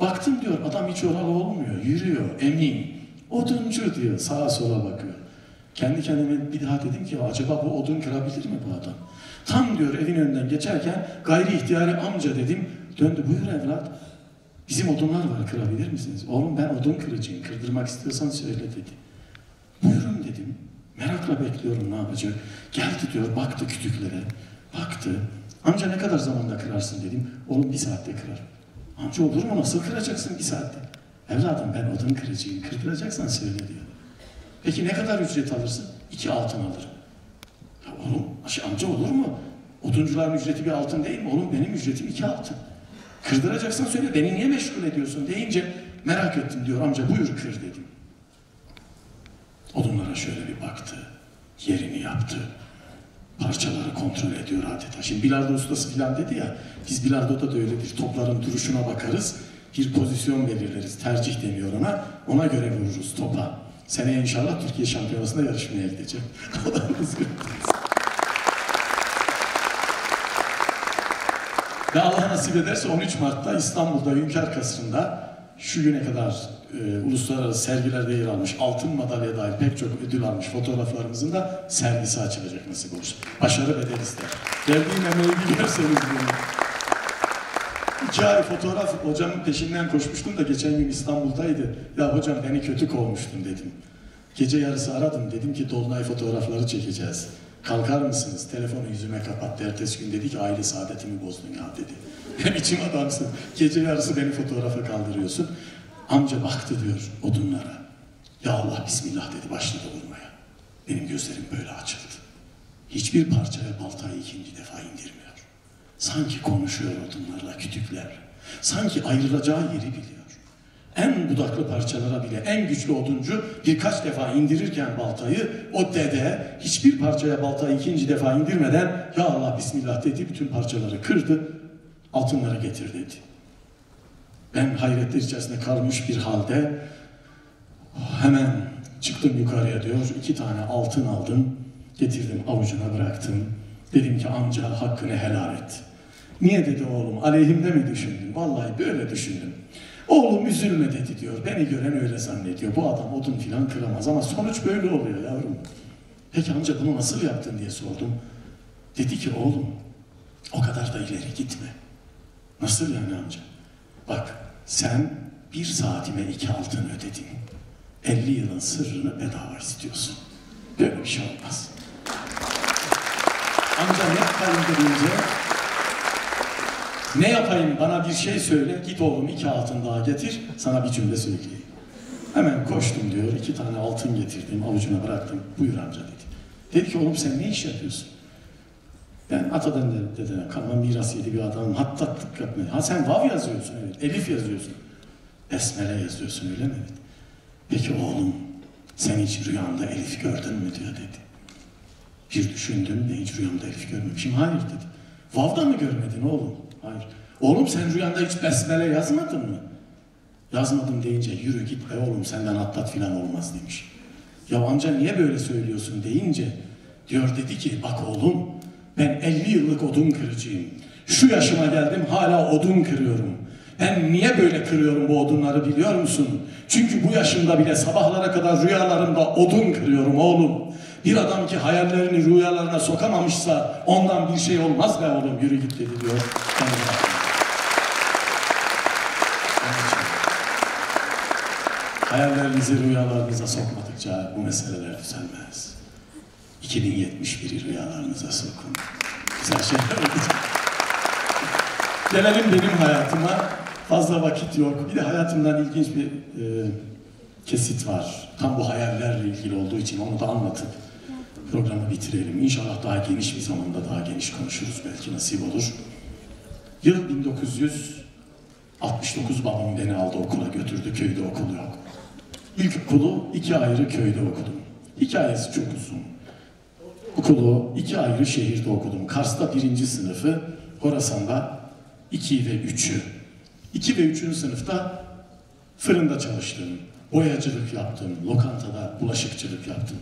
Baktım diyor, adam hiç oralı olmuyor, yürüyor, emin. Oduncu diyor, sağa sola bakıyor. Kendi kendime bir daha dedim ki acaba bu odun kırabilir mi bu adam? Tam diyor evin önünden geçerken gayri ihtiyari amca dedim. Döndü, buyur evlat. Bizim odunlar var, kırabilir misiniz? Oğlum ben odun kıracağım, kırdırmak istiyorsan söyle dedi. Buyurun dedim. Merakla bekliyorum ne yapacak. Geldi diyor, baktı kütüklere. Baktı. Amca ne kadar zamanda kırarsın dedim. Oğlum bir saatte kırarım. Amca olur mu, nasıl kıracaksın bir saatte? Evladım ben odun kıracağım, kırdıracaksan söyle diyor. Peki ne kadar ücret alırsın? İki altın alırım. Ya oğlum, amca olur mu? Oduncuların ücreti bir altın değil mi? Oğlum benim ücretim iki altın. Kırdıracaksan söyle, beni niye meşgul ediyorsun deyince merak ettim diyor, amca buyur kır dedim. Odunlara şöyle bir baktı, yerini yaptı. parçaları kontrol ediyor adeta. Şimdi bilardo ustası falan dedi ya, biz bilardoda da öyledir. Topların duruşuna bakarız, bir pozisyon belirleriz. Tercih deniyor ona, ona göre vururuz topa. Seneye inşallah Türkiye Şampiyonası'nda yarışmaya gidecek. O da ve Allah nasip ederse on üç Mart'ta İstanbul'da Hünkar Kasrı'nda şu güne kadar e, uluslararası sergilerde yer almış, altın madalya dahil pek çok ödül almış fotoğraflarımızın da sergisi açılacak nasip olursa. Başarı bedel ister. Geldiğim emeği bilirseniz bunu. İki ay fotoğraf hocamın peşinden koşmuştum da geçen gün İstanbul'daydı. Ya hocam beni kötü kovmuştun dedim. Gece yarısı aradım, dedim ki Dolunay fotoğrafları çekeceğiz. Kalkar mısınız? Telefonu yüzüme kapattı. Ertesi gün dedi ki aile saadetimi bozdun ya dedi. Hem içim adamsın. Gece yarısı beni fotoğrafa kaldırıyorsun. Amca baktı diyor odunlara. Ya Allah bismillah dedi, başladı vurmaya. Benim gözlerim böyle açıldı. Hiçbir parçaya baltayı ikinci defa indirmiyor. Sanki konuşuyor odunlarla, kütükler. Sanki ayrılacağı yeri biliyor. En budaklı parçalara bile en güçlü oduncu birkaç defa indirirken baltayı, o dede hiçbir parçaya baltayı ikinci defa indirmeden ya Allah bismillah dedi, bütün parçaları kırdı, altınları getir dedi. Ben hayretler içerisinde kalmış bir halde hemen çıktım yukarıya diyor, iki tane altın aldım, getirdim avucuna bıraktım. Dedim ki amca hakkını helal et. Niye dedi oğlum, aleyhimde mi düşündün? Vallahi böyle düşündüm. Oğlum üzülme dedi diyor. Beni gören öyle zannediyor. Bu adam odun filan kıramaz ama sonuç böyle oluyor yavrum. Peki amca bunu nasıl yaptın diye sordum. Dedi ki oğlum o kadar da ileri gitme. Nasıl yani amca? Bak sen bir saatime iki altın ödedin. elli yılın sırrını bedava istiyorsun. Böyle bir şey olmaz. Amca ne yapayım deyince, ne yapayım bana bir şey söyle, git oğlum iki altın daha getir, sana bir cümle söyleyeyim. Hemen koştum diyor, iki tane altın getirdim, avucuna bıraktım, buyur amca dedi. Dedi ki oğlum sen ne iş yapıyorsun? Ben atadan dedene kalma miras yedi bir adamım, hattatlık yapmayı. Ha sen vav yazıyorsun, evet, elif yazıyorsun, besmele yazıyorsun öyle mi? Evet. Peki oğlum sen hiç rüyanda elif gördün mü diyor dedi. Bir düşündüm de hiç rüyamda elif görmemişim. Hayır dedi. Vav'da mı görmedin oğlum? Hayır. Oğlum sen rüyanda hiç besmele yazmadın mı? Yazmadım deyince yürü git be oğlum senden atlat filan olmaz demiş. Ya amca niye böyle söylüyorsun deyince diyor dedi ki bak oğlum ben elli yıllık odun kırıcıyım. Şu yaşıma geldim hala odun kırıyorum. Ben niye böyle kırıyorum bu odunları biliyor musun? Çünkü bu yaşımda bile sabahlara kadar rüyalarımda odun kırıyorum oğlum. Bir adam ki hayallerini rüyalarına sokamamışsa ondan bir şey olmaz be oğlum yürü git dedi diyor. Hayallerinizi rüyalarınıza sokmadıkça bu meseleler düzelmez. iki bin yetmiş bir'i rüyalarınıza sokun. Güzel şeyler olacak. Gelelim benim hayatıma. Fazla vakit yok. Bir de hayatımdan ilginç bir e, kesit var. Tam bu hayallerle ilgili olduğu için onu da anlatıp programı bitirelim. İnşallah daha geniş bir zamanda daha geniş konuşuruz. Belki nasip olur. Yıl bin dokuz yüz altmış dokuz babam beni aldı okula götürdü. Köyde okul yok. İlk okulu iki ayrı köyde okudum. Hikayesi çok uzun. Okulu iki ayrı şehirde okudum. Kars'ta birinci sınıfı, Horasan'da iki ve üçü. iki ve üçüncü sınıfta fırında çalıştım, boyacılık yaptım, lokantada bulaşıkçılık yaptım.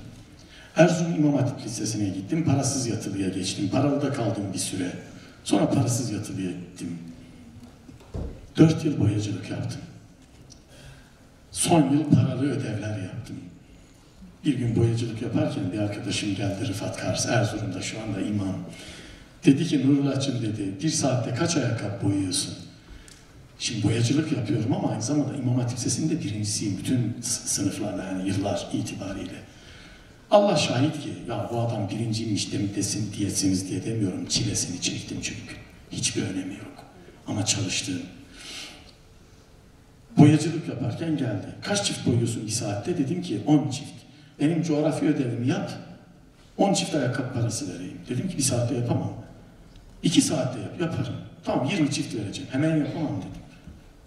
Erzurum İmam Hatip Lisesi'ne gittim, parasız yatılıya geçtim. Paralıda kaldım bir süre. Sonra parasız yatılıya gittim. Dört yıl boyacılık yaptım. Son yıl paralı ödevler yaptım. Bir gün boyacılık yaparken bir arkadaşım geldi, Rıfat Kars, Erzurum'da şu anda imam. Dedi ki Nurullah'cığım dedi, bir saatte kaç ayakkabı boyuyorsun? Şimdi boyacılık yapıyorum ama aynı zamanda İmam Hatip Lisesi'nin de birincisiyim bütün sınıflarda yani yıllar itibariyle. Allah şahit ki ya bu adam birinciymiş desin diyesiniz diye demiyorum, çilesini çektim çünkü. Hiçbir önemi yok ama çalıştığım. Boyacılık yaparken geldi. Kaç çift boyuyorsun bir saatte? Dedim ki on çift. Benim coğrafya ödevimi yap, on çift ayakkabı parası vereyim. Dedim ki bir saatte yapamam. İki saatte yap, yaparım. Tamam yirmi çift vereceğim, hemen yapamam dedim.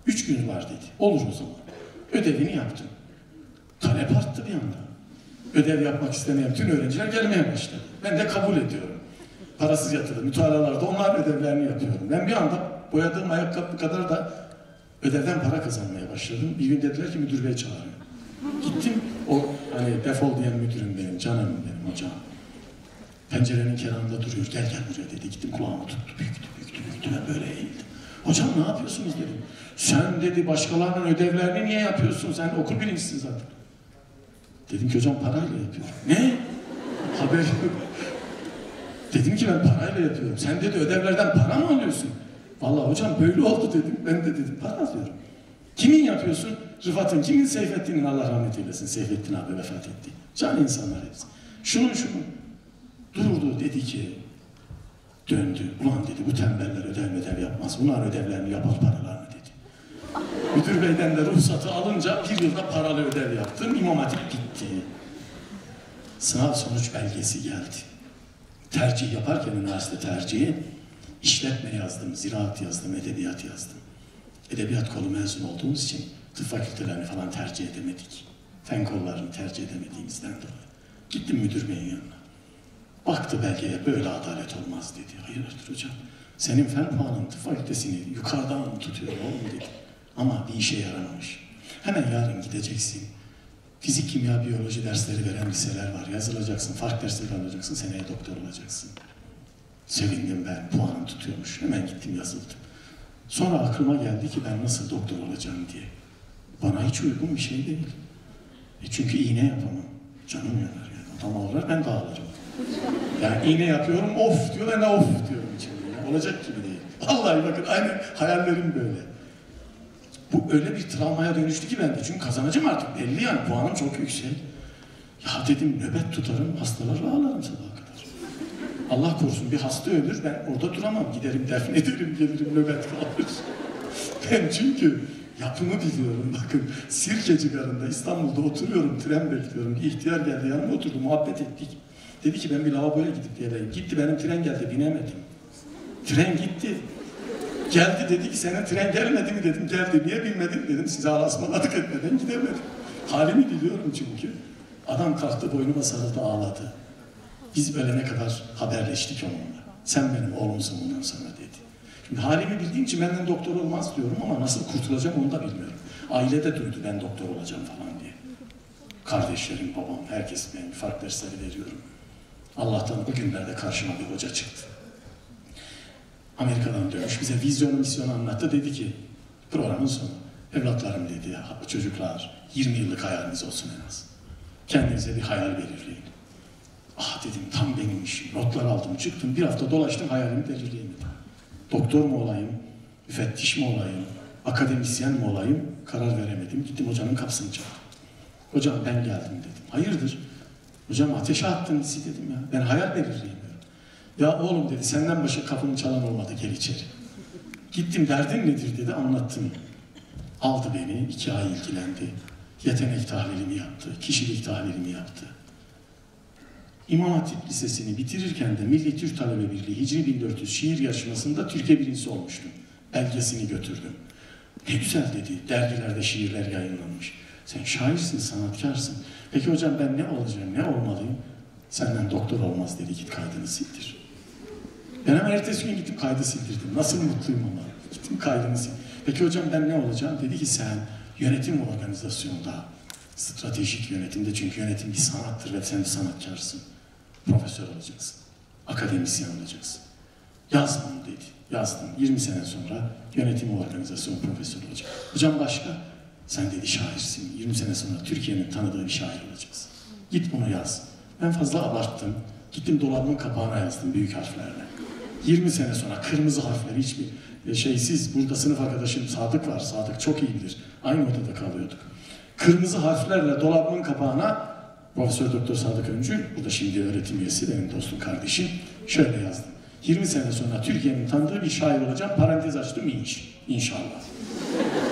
Üç gün var dedi. Olur o zaman. Ödevini yaptım. Talep arttı bir anda. Ödev yapmak istemeyen bütün öğrenciler gelmeye başladı. Ben de kabul ediyorum. parasız yatırdı, mütalalarda onlar ödevlerini yapıyorum. Ben bir anda boyadığım ayakkabı kadar da ödevden para kazanmaya başladım. Bir gün dediler ki müdür bey çağırıyor. Gittim, o hani defol diyen müdürüm benim, canım benim, hocam. Pencerenin kenarında duruyor, gel gel buraya dedi. Gittim kulağımı tuttu, büktü, büktü, büktü, ben böyle eğildim. Hocam ne yapıyorsunuz dedim. Sen dedi başkalarının ödevlerini niye yapıyorsun, sen okul birincisin zaten. Dedim ki hocam parayla yapıyorum. Ne? Haber yok. Dedim ki ben parayla yapıyorum. Sen dedi ödevlerden para mı alıyorsun? Vallahi hocam böyle oldu dedim. Ben de dedim para alıyorum. Kimin yapıyorsun? Rıfat'ın, kimin? Seyfettin'in, Allah rahmet eylesin. Seyfettin abi vefat etti. Can insanlar hepsi. Şunun şunun. Durdu dedi ki, döndü. Ulan dedi bu tembeller ödev ödev yapmaz. Bunlar ödevlerini yapar paralarını dedi. Müdür beyden de ruhsatı alınca bir yılda paralı ödev yaptım. İmam Hatip gitti. Sınav sonuç belgesi geldi. Tercih yaparken üniversite tercihi, işletme yazdım, ziraat yazdım, edebiyat yazdım. Edebiyat kolu mezun olduğumuz için tıp fakültelerini falan tercih edemedik. Fen kollarını tercih edemediğimizden dolayı. Gittim müdür beyin yanına. Baktı belgeye, böyle adalet olmaz dedi. Hayırdır hocam, senin fen puanın tıp fakültesini yukarıdan tutuyor oğlum dedi. Ama bir işe yaramamış. Hemen yarın gideceksin. Fizik, kimya, biyoloji dersleri veren liseler var. Yazılacaksın, fark dersleri alacaksın, seneye doktor olacaksın. Sevindim ben, puanım tutuyormuş. Hemen gittim yazıldım. Sonra aklıma geldi ki ben nasıl doktor olacağım diye. Bana hiç uygun bir şey değil. E çünkü iğne yapamam. Canım yanar yani. Adam ağlar, ben dağılırım. Yani iğne yapıyorum, of diyor, ben de of diyorum içimde. Yani olacak gibi değil. Vallahi bakın, aynı hayallerim böyle. Bu öyle bir travmaya dönüştü ki bende. Çünkü kazanacağım artık belli yani. Puanım çok yüksek. Ya dedim nöbet tutarım, hastalarla ağlarım sabaha kadar. Allah korusun bir hasta ölür, ben orada duramam. Giderim, defnederim, gelirim, nöbet kalır. Ben çünkü yapımı biliyorum bakın. Sirke civarında İstanbul'da oturuyorum, tren bekliyorum. Bir ihtiyar geldi yanıma oturdu, muhabbet ettik. Dedi ki ben bir lavaboya gidip geleyim. Gitti, benim tren geldi, binemedim. Tren gitti. Geldi dedi ki senin tren gelmedi mi dedim. Geldi, niye binmedin dedim. Size alasmaladık etmeden gidemedim. Halimi biliyorum çünkü. Adam kalktı boynuma sarıldı ağladı. Biz ölene kadar haberleştik onunla. Sen benim oğlumsun bundan sonra dedi. Şimdi halimi bildiğim için benden doktor olmaz diyorum ama nasıl kurtulacağım onu da bilmiyorum. Ailede duydu ben doktor olacağım falan diye. Kardeşlerim, babam, herkes benim fark dersleri veriyorum. Allah'tan o günlerde karşıma bir hoca çıktı. Amerika'dan dönmüş, bize vizyonu, misyonu anlattı. Dedi ki, programın sonu, evlatlarım dedi, çocuklar, yirmi yıllık hayaliniz olsun en az. Kendinize bir hayal belirleyin. Ah dedim, tam benim işim. Notlar aldım, çıktım, bir hafta dolaştım, hayalimi belirleyemedim. Doktor mu olayım, müfettiş mi olayım, akademisyen mi olayım, karar veremedim. Gittim hocanın kapısını çaldım. Hocam ben geldim dedim. Hayırdır? Hocam ateşe attın bizi dedim ya, ben hayal belirleyeyim. Ya oğlum dedi, senden başka kapını çalan olmadı, gel içeri. Gittim, derdin nedir dedi, anlattım. Aldı beni, iki ay ilgilendi. Yetenek tahlilimi yaptı, kişilik tahlilimi yaptı. İmam Hatip Lisesi'ni bitirirken de Milli Türk Talebe Birliği Hicri bin dört yüz şiir yarışmasında Türkiye birincisi olmuştum. Belgesini götürdüm. Ne güzel dedi, dergilerde şiirler yayınlanmış. Sen şairsin, sanatkarsın. Peki hocam ben ne olacağım, ne olmalıyım? Senden doktor olmaz dedi, git kaydını sildir. Ben hemen ertesi gün gittim kaydı sildirdim. Nasıl mutluyum ama. Gittim kaydını sildim. Peki hocam ben ne olacağım? Dedi ki sen yönetim organizasyonda, stratejik yönetimde, çünkü yönetim bir sanattır ve sen bir sanatkarsın. Profesör olacaksın. Akademisyen olacaksın. Yazdım dedi. Yazdım. yirmi sene sonra yönetim organizasyon profesörü olacak. Hocam başka? Sen dedi şairsin. yirmi sene sonra Türkiye'nin tanıdığı bir şair olacaksın. Git bunu yaz. Ben fazla abarttım. Gittim dolabımın kapağına yazdım büyük harflerle. yirmi sene sonra kırmızı harfler, hiçbir şeysiz, burada sınıf arkadaşım Sadık var, Sadık çok iyi bilir. Aynı odada kalıyorduk. Kırmızı harflerle dolabımın kapağına Profesör Doktor Sadık Öncü, bu da şimdi öğretim üyesi, benim dostum kardeşim, şöyle yazdım. yirmi sene sonra Türkiye'nin tanıdığı bir şair olacağım, parantez açtım inş, inşallah.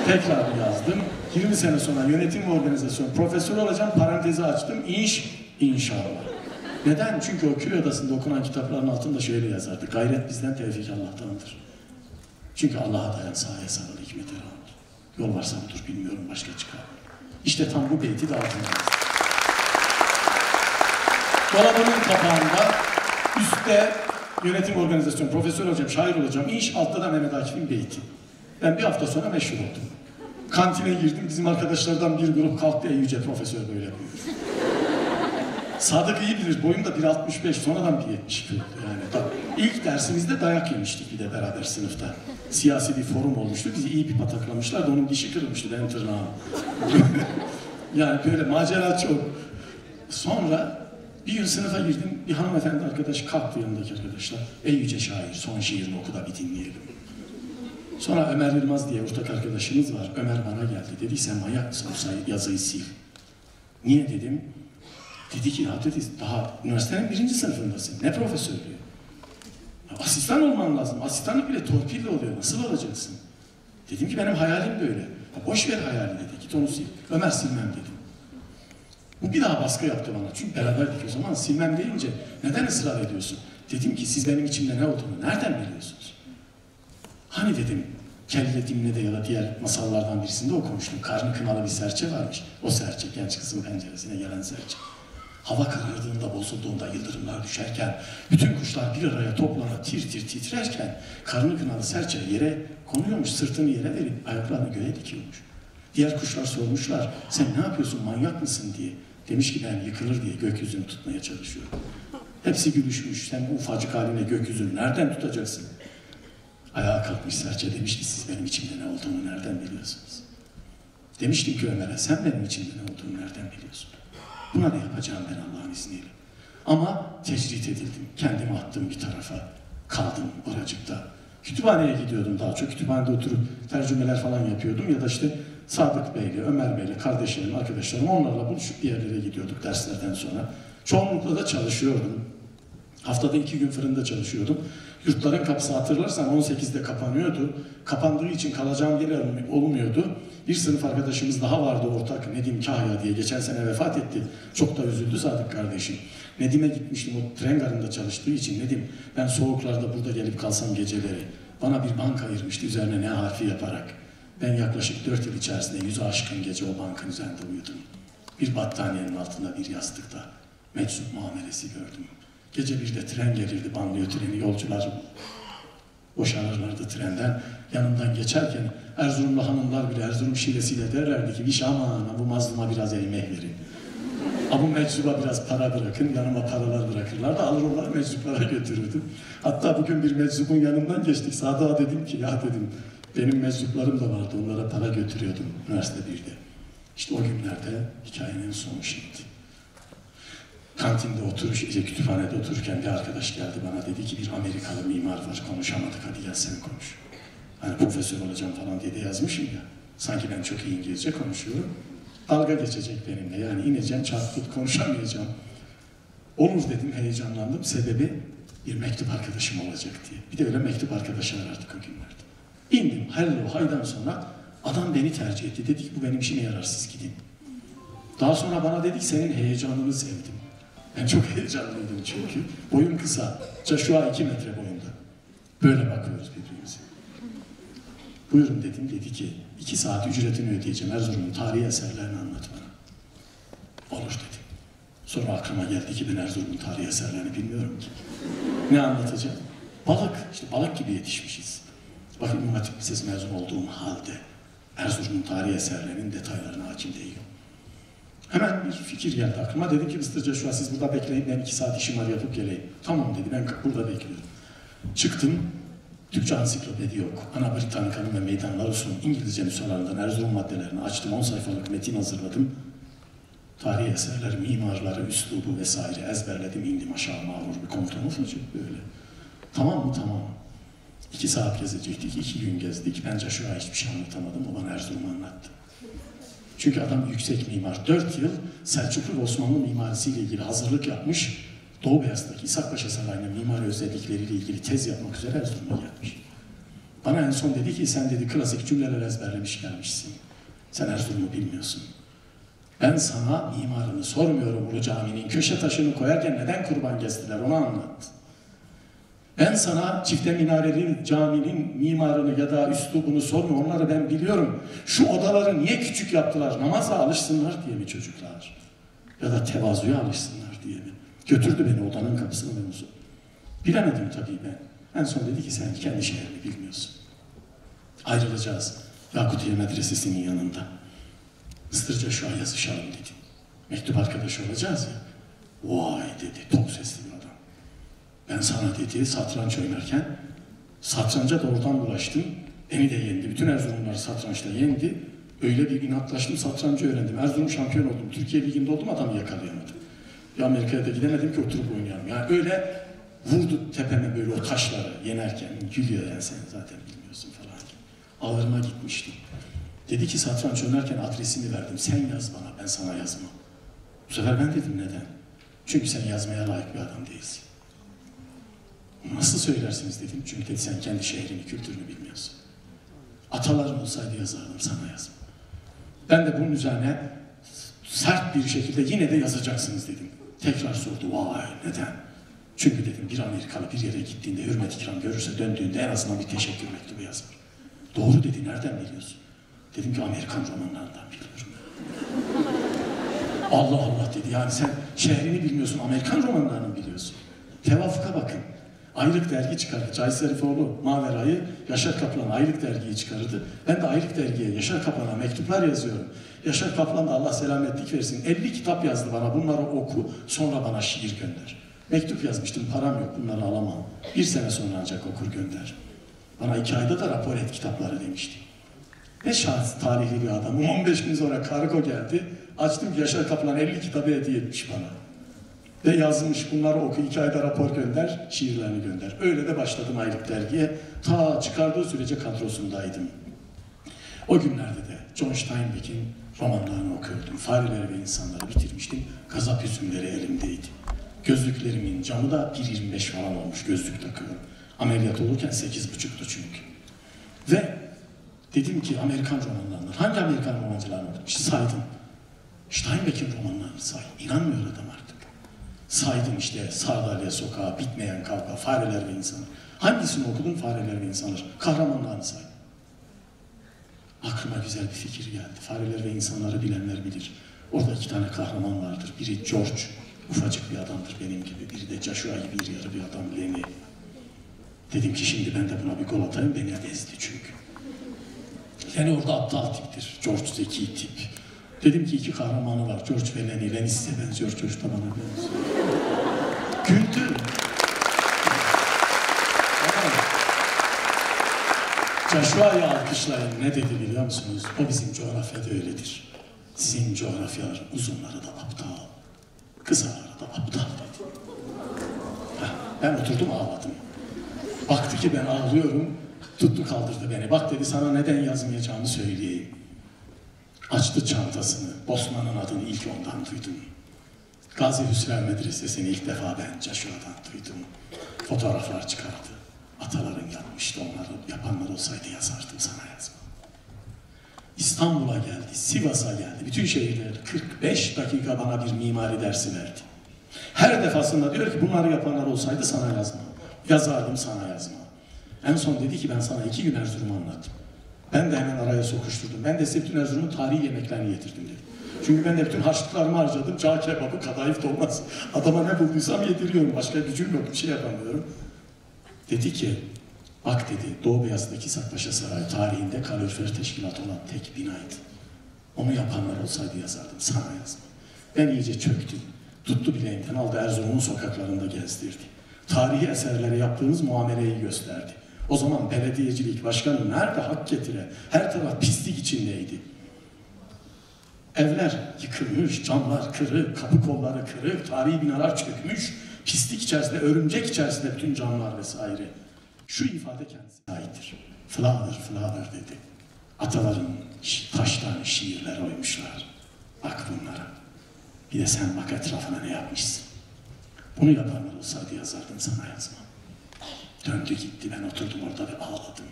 Tekrar yazdım. yirmi sene sonra yönetim ve organizasyon profesörü olacağım, parantezi açtım inş, İnşallah. Neden? Çünkü o köy odasında okunan kitapların altında şöyle yazardı. Gayret bizden, tevfik Allah'tandır. Çünkü Allah'a dayan, sahaya sarıl, hikmete rağmen. Yol varsa budur, bilmiyorum, başka çıkar. İşte tam bu beyti de altında. Dolabının kapağında, üstte yönetim organizasyonu, profesör olacağım, şair olacağım. İnş altta da Mehmet Akif'in beyti. Ben bir hafta sonra meşhur oldum. Kantine girdim, bizim arkadaşlardan bir grup kalktı, ey yüce profesör böyle buyur. Sadık iyi bilir, boyum da bir altmış beş, sonradan bir yetmiş oldu yani. İlk dersimizde dayak yemiştik bir de beraber sınıfta. Siyasi bir forum olmuştu, bizi iyi bir pataklamışlardı, onun dişi kırılmıştı benim tırnağım. Yani böyle macera çok. Sonra bir gün sınıfa girdim, bir hanımefendi arkadaş kalktı yanındaki arkadaşlar. Ey yüce şair, son şiirini oku da bir dinleyelim. Sonra Ömer Yılmaz diye ortak arkadaşımız var, Ömer bana geldi. Dedi, sen manyak mısın, yazıyı sil. Niye dedim? Dedi ki, ya dedi, daha üniversitenin birinci sınıfındasın, ne profesörlüğü? Asistan olman lazım, asistanlık bile torpille oluyor, nasıl olacaksın? Dedim ki, benim hayalim böyle. Ya, boş ver hayalini dedi, git onu sil. Ömer silmem dedim. Bu bir daha baskı yaptı bana, çünkü beraberdik o zaman, silmem deyince neden ısrar ediyorsun? Dedim ki, siz benim içimde ne olduğunu nereden biliyorsunuz? Hani dedim, Kelle Dimne'de ya da diğer masallardan birisinde okumuştum, karnı kınalı bir serçe varmış. O serçe, genç kızın penceresine gelen serçe. Hava karardığında, bozulduğunda, yıldırımlar düşerken, bütün kuşlar bir araya toplanıp tir tir titrerken, karnı kınalı serçe yere konuyormuş, sırtını yere verip ayaklarını göğe dikiyormuş. Diğer kuşlar sormuşlar, sen ne yapıyorsun, manyak mısın diye. Demiş ki, ben yıkılır diye gökyüzünü tutmaya çalışıyorum. Hepsi gülüşmüş, sen bu ufacık haline gökyüzünü nereden tutacaksın? Ayağa kalkmış serçe demiş ki, siz benim içimde ne olduğunu nereden biliyorsunuz? Demiştim ki Ömer'e, sen benim içimde ne olduğunu nereden biliyorsun? Buna ne yapacağım ben Allah'ın izniyle? Ama tecrit edildim, kendimi attım bir tarafa, kaldım oracıkta. Kütüphaneye gidiyordum daha çok, kütüphanede oturup tercümeler falan yapıyordum ya da işte Sadık Bey'le, Ömer Bey'le, kardeşlerim, arkadaşlarım, onlarla buluşup bir yerlere gidiyorduk derslerden sonra. Çoğunlukla da çalışıyordum. Haftada iki gün fırında çalışıyordum. Yurtların kapısı hatırlarsan on sekizde kapanıyordu. Kapandığı için kalacağım yer olmuyordu. Bir sınıf arkadaşımız daha vardı ortak, Nedim Kahya diye. Geçen sene vefat etti. Çok da üzüldü Sadık kardeşim. Nedim'e gitmiştim, o tren garında çalıştığı için. Nedim, ben soğuklarda burada gelip kalsam geceleri. Bana bir bank ayırmıştı üzerine ne harfi yaparak. Ben yaklaşık dört yıl içerisinde yüzü aşkın gece o bankın üzerinde uyudum. Bir battaniyenin altında bir yastıkta meczup muamelesi gördüm. Gece bir de tren gelirdi, banlıyor treni, yolcular boşanırlardı trenden. Yanımdan geçerken Erzurumlu hanımlar bile Erzurum şivesiyle derlerdi ki, viş aman bu mazluma biraz emek verin. Abu meczuba biraz para bırakın, yanıma paralar bırakırlardı, alır onları meczuplara götürürdüm. Hatta bugün bir meczubun yanımdan geçtik, Sadık'a dedim ki, ya dedim, benim meczuplarım da vardı, onlara para götürüyordum üniversite birde. İşte o günlerde hikayenin sonu şimdi. Kantinde oturuş, kütüphanede otururken bir arkadaş geldi bana, dedi ki bir Amerikalı mimar var, konuşamadık, hadi gel sen konuş. Hani profesör olacağım falan diye de yazmışım ya, sanki ben çok iyi İngilizce konuşuyorum. Dalga geçecek benimle, yani ineceğim, çarpıp konuşamayacağım. Olur dedim, heyecanlandım, sebebi bir mektup arkadaşım olacak diye. Bir de öyle mektup arkadaşı arardık o günlerde. İndim, hello, haydan sonra adam beni tercih etti, dedi ki bu benim işime yarar, siz gidin. Daha sonra bana dedi ki senin heyecanını sevdim. Ben çok heyecanlıydım çünkü. Boyum kısa. Joshua iki metre boyunda. Böyle bakıyoruz birbirimize. Buyurun dedim. Dedi ki iki saat ücretini ödeyeceğim. Erzurum'un tarihi eserlerini anlat bana. Olur dedim. Sonra aklıma geldi ki ben Erzurum'un tarihi eserlerini bilmiyorum ki. Ne anlatacağım? Balık. İşte balık gibi yetişmişiz. Bakın İmam Hatip Lisesi mezun olduğum halde Erzurum'un tarihi eserlerinin detaylarına hakim değilim. Hemen bir fikir geldi aklıma. Dedim ki mister Joshua siz burada bekleyin, ben iki saat işim var yapıp geleyim. Tamam dedi, ben burada bekliyorum. Çıktım, Türkçe ansiklopedi yok. Ana Britannica'nın ve Meydanlar Uslu'nun İngilizce müsalarından Erzurum maddelerini açtım, on sayfalık metin hazırladım. Tarihi eserler, mimarları, üslubu vesaire ezberledim, indim aşağı mağrur bir komutanım olacak böyle. Tamam mı? Tamam. İki saat gezecektik, iki gün gezdik. Ben Joshua'ya hiçbir şey anlatamadım, o bana Erzurum'u anlattı. Çünkü adam yüksek mimar. Dört yıl Selçuklu ve Osmanlı mimarisiyle ilgili hazırlık yapmış. Doğu Beyazıt'taki İshakpaşa Sarayı'nın mimari özellikleriyle ilgili tez yapmak üzere Erzurum'a gelmiş. Bana en son dedi ki sen dedi klasik cümleler ezberlemiş gelmişsin. Sen Erzurum'u bilmiyorsun. Ben sana mimarını sormuyorum, Ulu Cami'nin köşe taşını koyarken neden kurban kestiler onu anlat. Ben sana çifte minareli caminin mimarını ya da üslubunu sorma, onları ben biliyorum. Şu odaları niye küçük yaptılar? Namaza alışsınlar diye mi çocuklar? Ya da tevazuya alışsınlar diye mi? Götürdü beni odanın kapısına, ben uzun. Bilemedim tabii ben. En son dedi ki sen kendi şehrini bilmiyorsun. Ayrılacağız. Yakutiye medresesinin yanında. Isırca şu an yazışalım dedi. Mektup arkadaşı olacağız ya. Vay dedi tok sesli adam. Ben sana dedi satranç oynarken satranca doğrudan bulaştım. Beni de yendi. Bütün Erzurumlar satrançta yendi. Öyle bir inatlaştım satrancı öğrendim. Erzurum şampiyon oldum. Türkiye Ligi'nde oldum adamı yakalayamadım. Ya Amerika'ya da gidemedim ki oturup oynayalım. Yani öyle vurdu tepeme böyle o taşları yenerken. Gülüyor yani sen zaten bilmiyorsun falan. Ağırıma gitmiştim. Dedi ki satranç oynarken adresini verdim. Sen yaz bana ben sana yazmam. Bu sefer ben dedim neden? Çünkü sen yazmaya layık bir adam değilsin. Nasıl söylersiniz dedim. Çünkü dedi, sen kendi şehrini, kültürünü bilmiyorsun. Atalarım olsaydı yazardım sana yazma. Ben de bunun üzerine sert bir şekilde yine de yazacaksınız dedim. Tekrar sordu. Vay neden? Çünkü dedim bir Amerikalı bir yere gittiğinde hürmet ikram görürse döndüğünde en azından bir teşekkür mektubu yazar. Doğru dedi. Nereden biliyorsun? Dedim ki Amerikan romanlarından biliyorum. Allah Allah dedi. Yani sen şehrini bilmiyorsun. Amerikan romanlarını biliyorsun. Tevafuka bakın. Aylık dergi çıkardı. Cahit Zarifoğlu Mavera'yı Yaşar Kaplan Aylık dergiyi çıkardı. Ben de Aylık dergiye Yaşar Kaplan'a mektuplar yazıyorum. Yaşar Kaplan da Allah selametlik versin. elli kitap yazdı bana. Bunları oku. Sonra bana şiir gönder. Mektup yazmıştım. Param yok. Bunları alamam. Bir sene sonra ancak okur gönder. Bana iki ayda da rapor et kitapları demişti. Ne şans tarihli bir adam. on beş gün sonra kargo geldi. Açtım Yaşar Kaplan elli kitabı hediye etmiş bana. Ve yazmış bunları oku, iki ayda rapor gönder, şiirlerini gönder. Öyle de başladım Aylık dergiye. Ta çıkardığı sürece kadrosundaydım. O günlerde de John Steinbeck'in romanlarını okuyordum. Fareleri ve insanları bitirmiştim. Gazap hüzünleri elimdeydi. Gözlüklerimin camı da bir yirmi beş falan olmuş gözlük takıyorum. Ameliyat olurken sekiz buçuktu çünkü. Ve dedim ki Amerikan romanlarından, hangi Amerikan romancılarını okudum? İşte saydım. Steinbeck'in romanlarını saydım. İnanmıyor adam artık. Saydım işte Sardalya Sokağı, Bitmeyen Kavga, Fareler ve İnsanlar. Hangisini okudun Fareler ve İnsanlar? Kahramanlarını saydım. Aklıma güzel bir fikir geldi. Fareler ve insanları bilenler bilir. Orada iki tane kahraman vardır. Biri George, ufacık bir adamdır benim gibi. Biri de Joshua gibi iri yarı bir adam Lenny. Dedim ki şimdi ben de buna bir gol atayım. Beni ezdi çünkü. Lenny orada aptal tiptir. George zeki tip. Dedim ki iki kahramanı var, George ve Lenny. Lenny size benziyor, George da bana benziyor. Güldü. Joshua'yı alkışlayın, ne dedi biliyor musunuz? O bizim coğrafyada öyledir. Sizin coğrafyalar uzunları da aptal, kısaları da aptal dedi. Heh, ben oturdum ağladım. Baktı ki ben ağlıyorum, tuttu kaldırdı beni. Bak dedi sana neden yazmayacağımı söyleyeyim. Açtı çantasını, Bosman'ın adını ilk ondan duydum. Gazi Hüsrev Medresesi'ni ilk defa bence şuradan duydum. Fotoğraflar çıkardı. Ataların yapmıştı onları, yapanlar olsaydı yazardım sana yazma. İstanbul'a geldi, Sivas'a geldi, bütün şehirler kırk beş dakika bana bir mimari dersi verdi. Her defasında diyor ki bunları yapanlar olsaydı sana yazma. Yazardım sana yazma. En son dedi ki ben sana iki gün Erzurum'u anlattım. Ben de hemen araya sokuşturdum. Ben de size bütün Erzurum'un tarihi yemeklerini getirdim dedim. Çünkü ben de bütün harçlıklarımı harcadım. Cağ kebabı, kadayıf dolmaz. Adama ne bulduysam yediriyorum. Başka gücüm yok, bir şey yapamıyorum. Dedi ki, bak dedi, Doğu Beyazı'daki Sakpaşa Sarayı tarihinde kalorifer teşkilatı olan tek binaydı. Onu yapanlar olsaydı yazardım, sana yazma. Ben iyice çöktüm. Tuttu bileğimden aldı, Erzurum'un sokaklarında gezdirdi. Tarihi eserlere yaptığınız muameleyi gösterdi. O zaman belediyecilik başkanı nerede hak getire? Her taraf pislik içindeydi. Evler yıkılmış, camlar kırık, kapı kolları kırık, tarihi binalar çökmüş, pislik içerisinde, örümcek içerisinde bütün camlar vesaire. Şu ifade kendisine aittir. Flower, flower dedi. Ataların taştan şiirler oymuşlar. Bak bunlara. Bir de sen bak etrafına ne yapmışsın. Bunu yapanlar olsaydı yazardım sana yazmam. Döndü gitti, ben oturdum orada ve ağladım.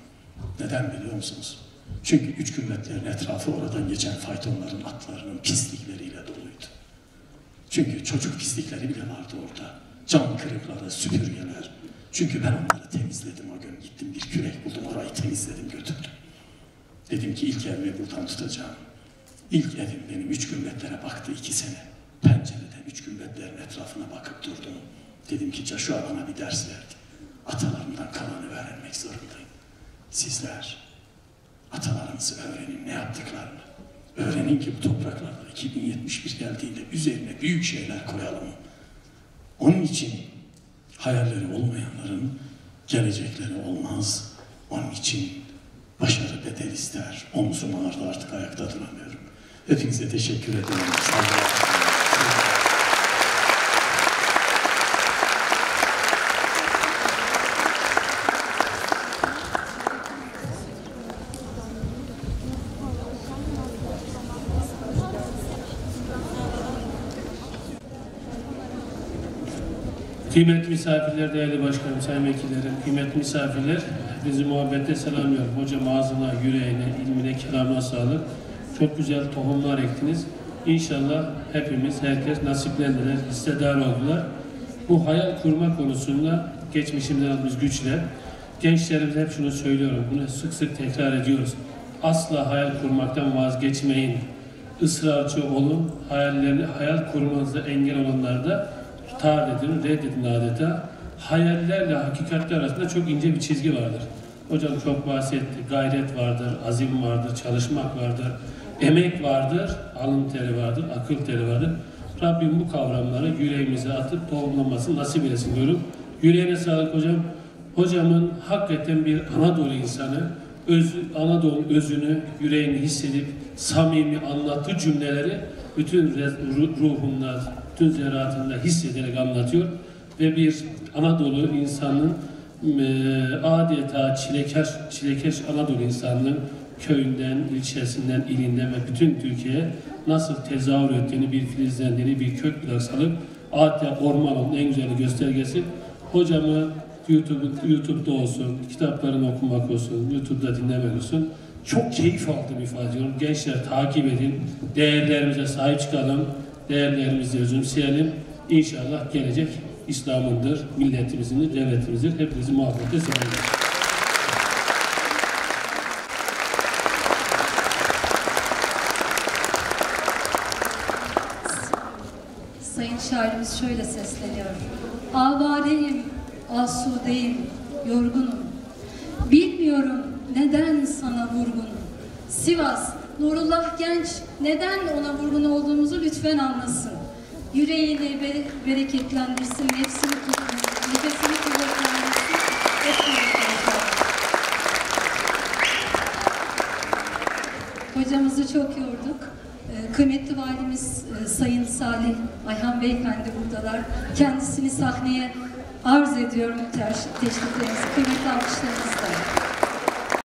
Neden biliyor musunuz? Çünkü üç kümletlerin etrafı oradan geçen faytonların, atlarının pislikleriyle doluydu. Çünkü çocuk pislikleri bile vardı orada. Cam kırıkları, süpürgeler. Çünkü ben onları temizledim o gün. Gittim bir kürek buldum, orayı temizledim, götürdüm. Dedim ki ilk evimi buradan tutacağım. İlk evim benim üç kümletlere baktı iki sene. Pencereden üç kümletlerin etrafına bakıp durdum. Dedim ki Joshua bana bir ders verdi. atalarından kalanı öğrenmek zorundayım. Sizler atalarınızı öğrenin ne yaptıklarını. Öğrenin ki bu topraklarda iki bin yetmiş bir geldiğinde üzerine büyük şeyler koyalım. Onun için hayalleri olmayanların gelecekleri olmaz. Onun için başarı bedel ister. Omzum ağrıdı, artık ayakta duramıyorum. Hepinize teşekkür ederim. Sağ olun. Kıymetli misafirler, değerli başkanım, sayın vekillerim, kıymetli misafirler, bizi muhabbetle selamlıyorum. Hocam ağzına, yüreğine, ilmine, kelamına sağlık. Çok güzel tohumlar ektiniz. İnşallah hepimiz, herkes nasiplendiler, hissedar oldular. Bu hayal kurma konusunda geçmişimden aldığımız güçler. Gençlerimiz hep şunu söylüyorum, bunu sık sık tekrar ediyoruz. Asla hayal kurmaktan vazgeçmeyin. Israrcı olun, hayallerini, hayal kurmanızda engel olanlar da tağredin, reddedin adeta. Hayallerle hakikatler arasında çok ince bir çizgi vardır. Hocam çok bahsetti. Gayret vardır, azim vardır, çalışmak vardır, emek vardır, alın teri vardır, akıl teri vardır. Rabbim bu kavramları yüreğimize atıp tohumlamasını nasip etsin diyorum. Yüreğine sağlık hocam. Hocamın hakikaten bir Anadolu insanı, öz, Anadolu özünü, yüreğini hissedip samimi anlattığı cümleleri bütün ruhumla, bütün zeraatında hissederek anlatıyor ve bir Anadolu insanının e, adeta çilekeş, çilekeş Anadolu insanının köyünden, ilçesinden, ilinden ve bütün Türkiye'ye nasıl tezahür ettiğini, bir filizlendiğini, bir kök bile salıp adeta ormanın en güzel göstergesi. Hocamı YouTube, YouTube'da olsun, kitaplarını okumak olsun, YouTube'da dinlemek olsun. Çok keyif aldım ifade ediyorum. Gençler takip edin, değerlerimize sahip çıkalım. Değerlerimizi özümseyelim. İnşallah gelecek İslam'ındır, milletimizin, devletimizdir. Hepinizi muhabbete selamlar. Sayın şairimiz şöyle sesleniyor. Avareyim, asudeyim, yorgunum. Bilmiyorum neden sana vurgunum. Sivas, Nurullah Genç neden ona vurgun olduğumuzu lütfen anlasın. Yüreğini bere bereketlendirsin, nefsini tutmasın, nefesini kuvvetlendirsin. Hocamızı çok yorduk. Ee, kıymetli valimiz e, Sayın Salih Ayhan Beyefendi buradalar. Kendisini sahneye arz ediyorum. Teşekkürlerinizi, kıymetli alkışlarınızla.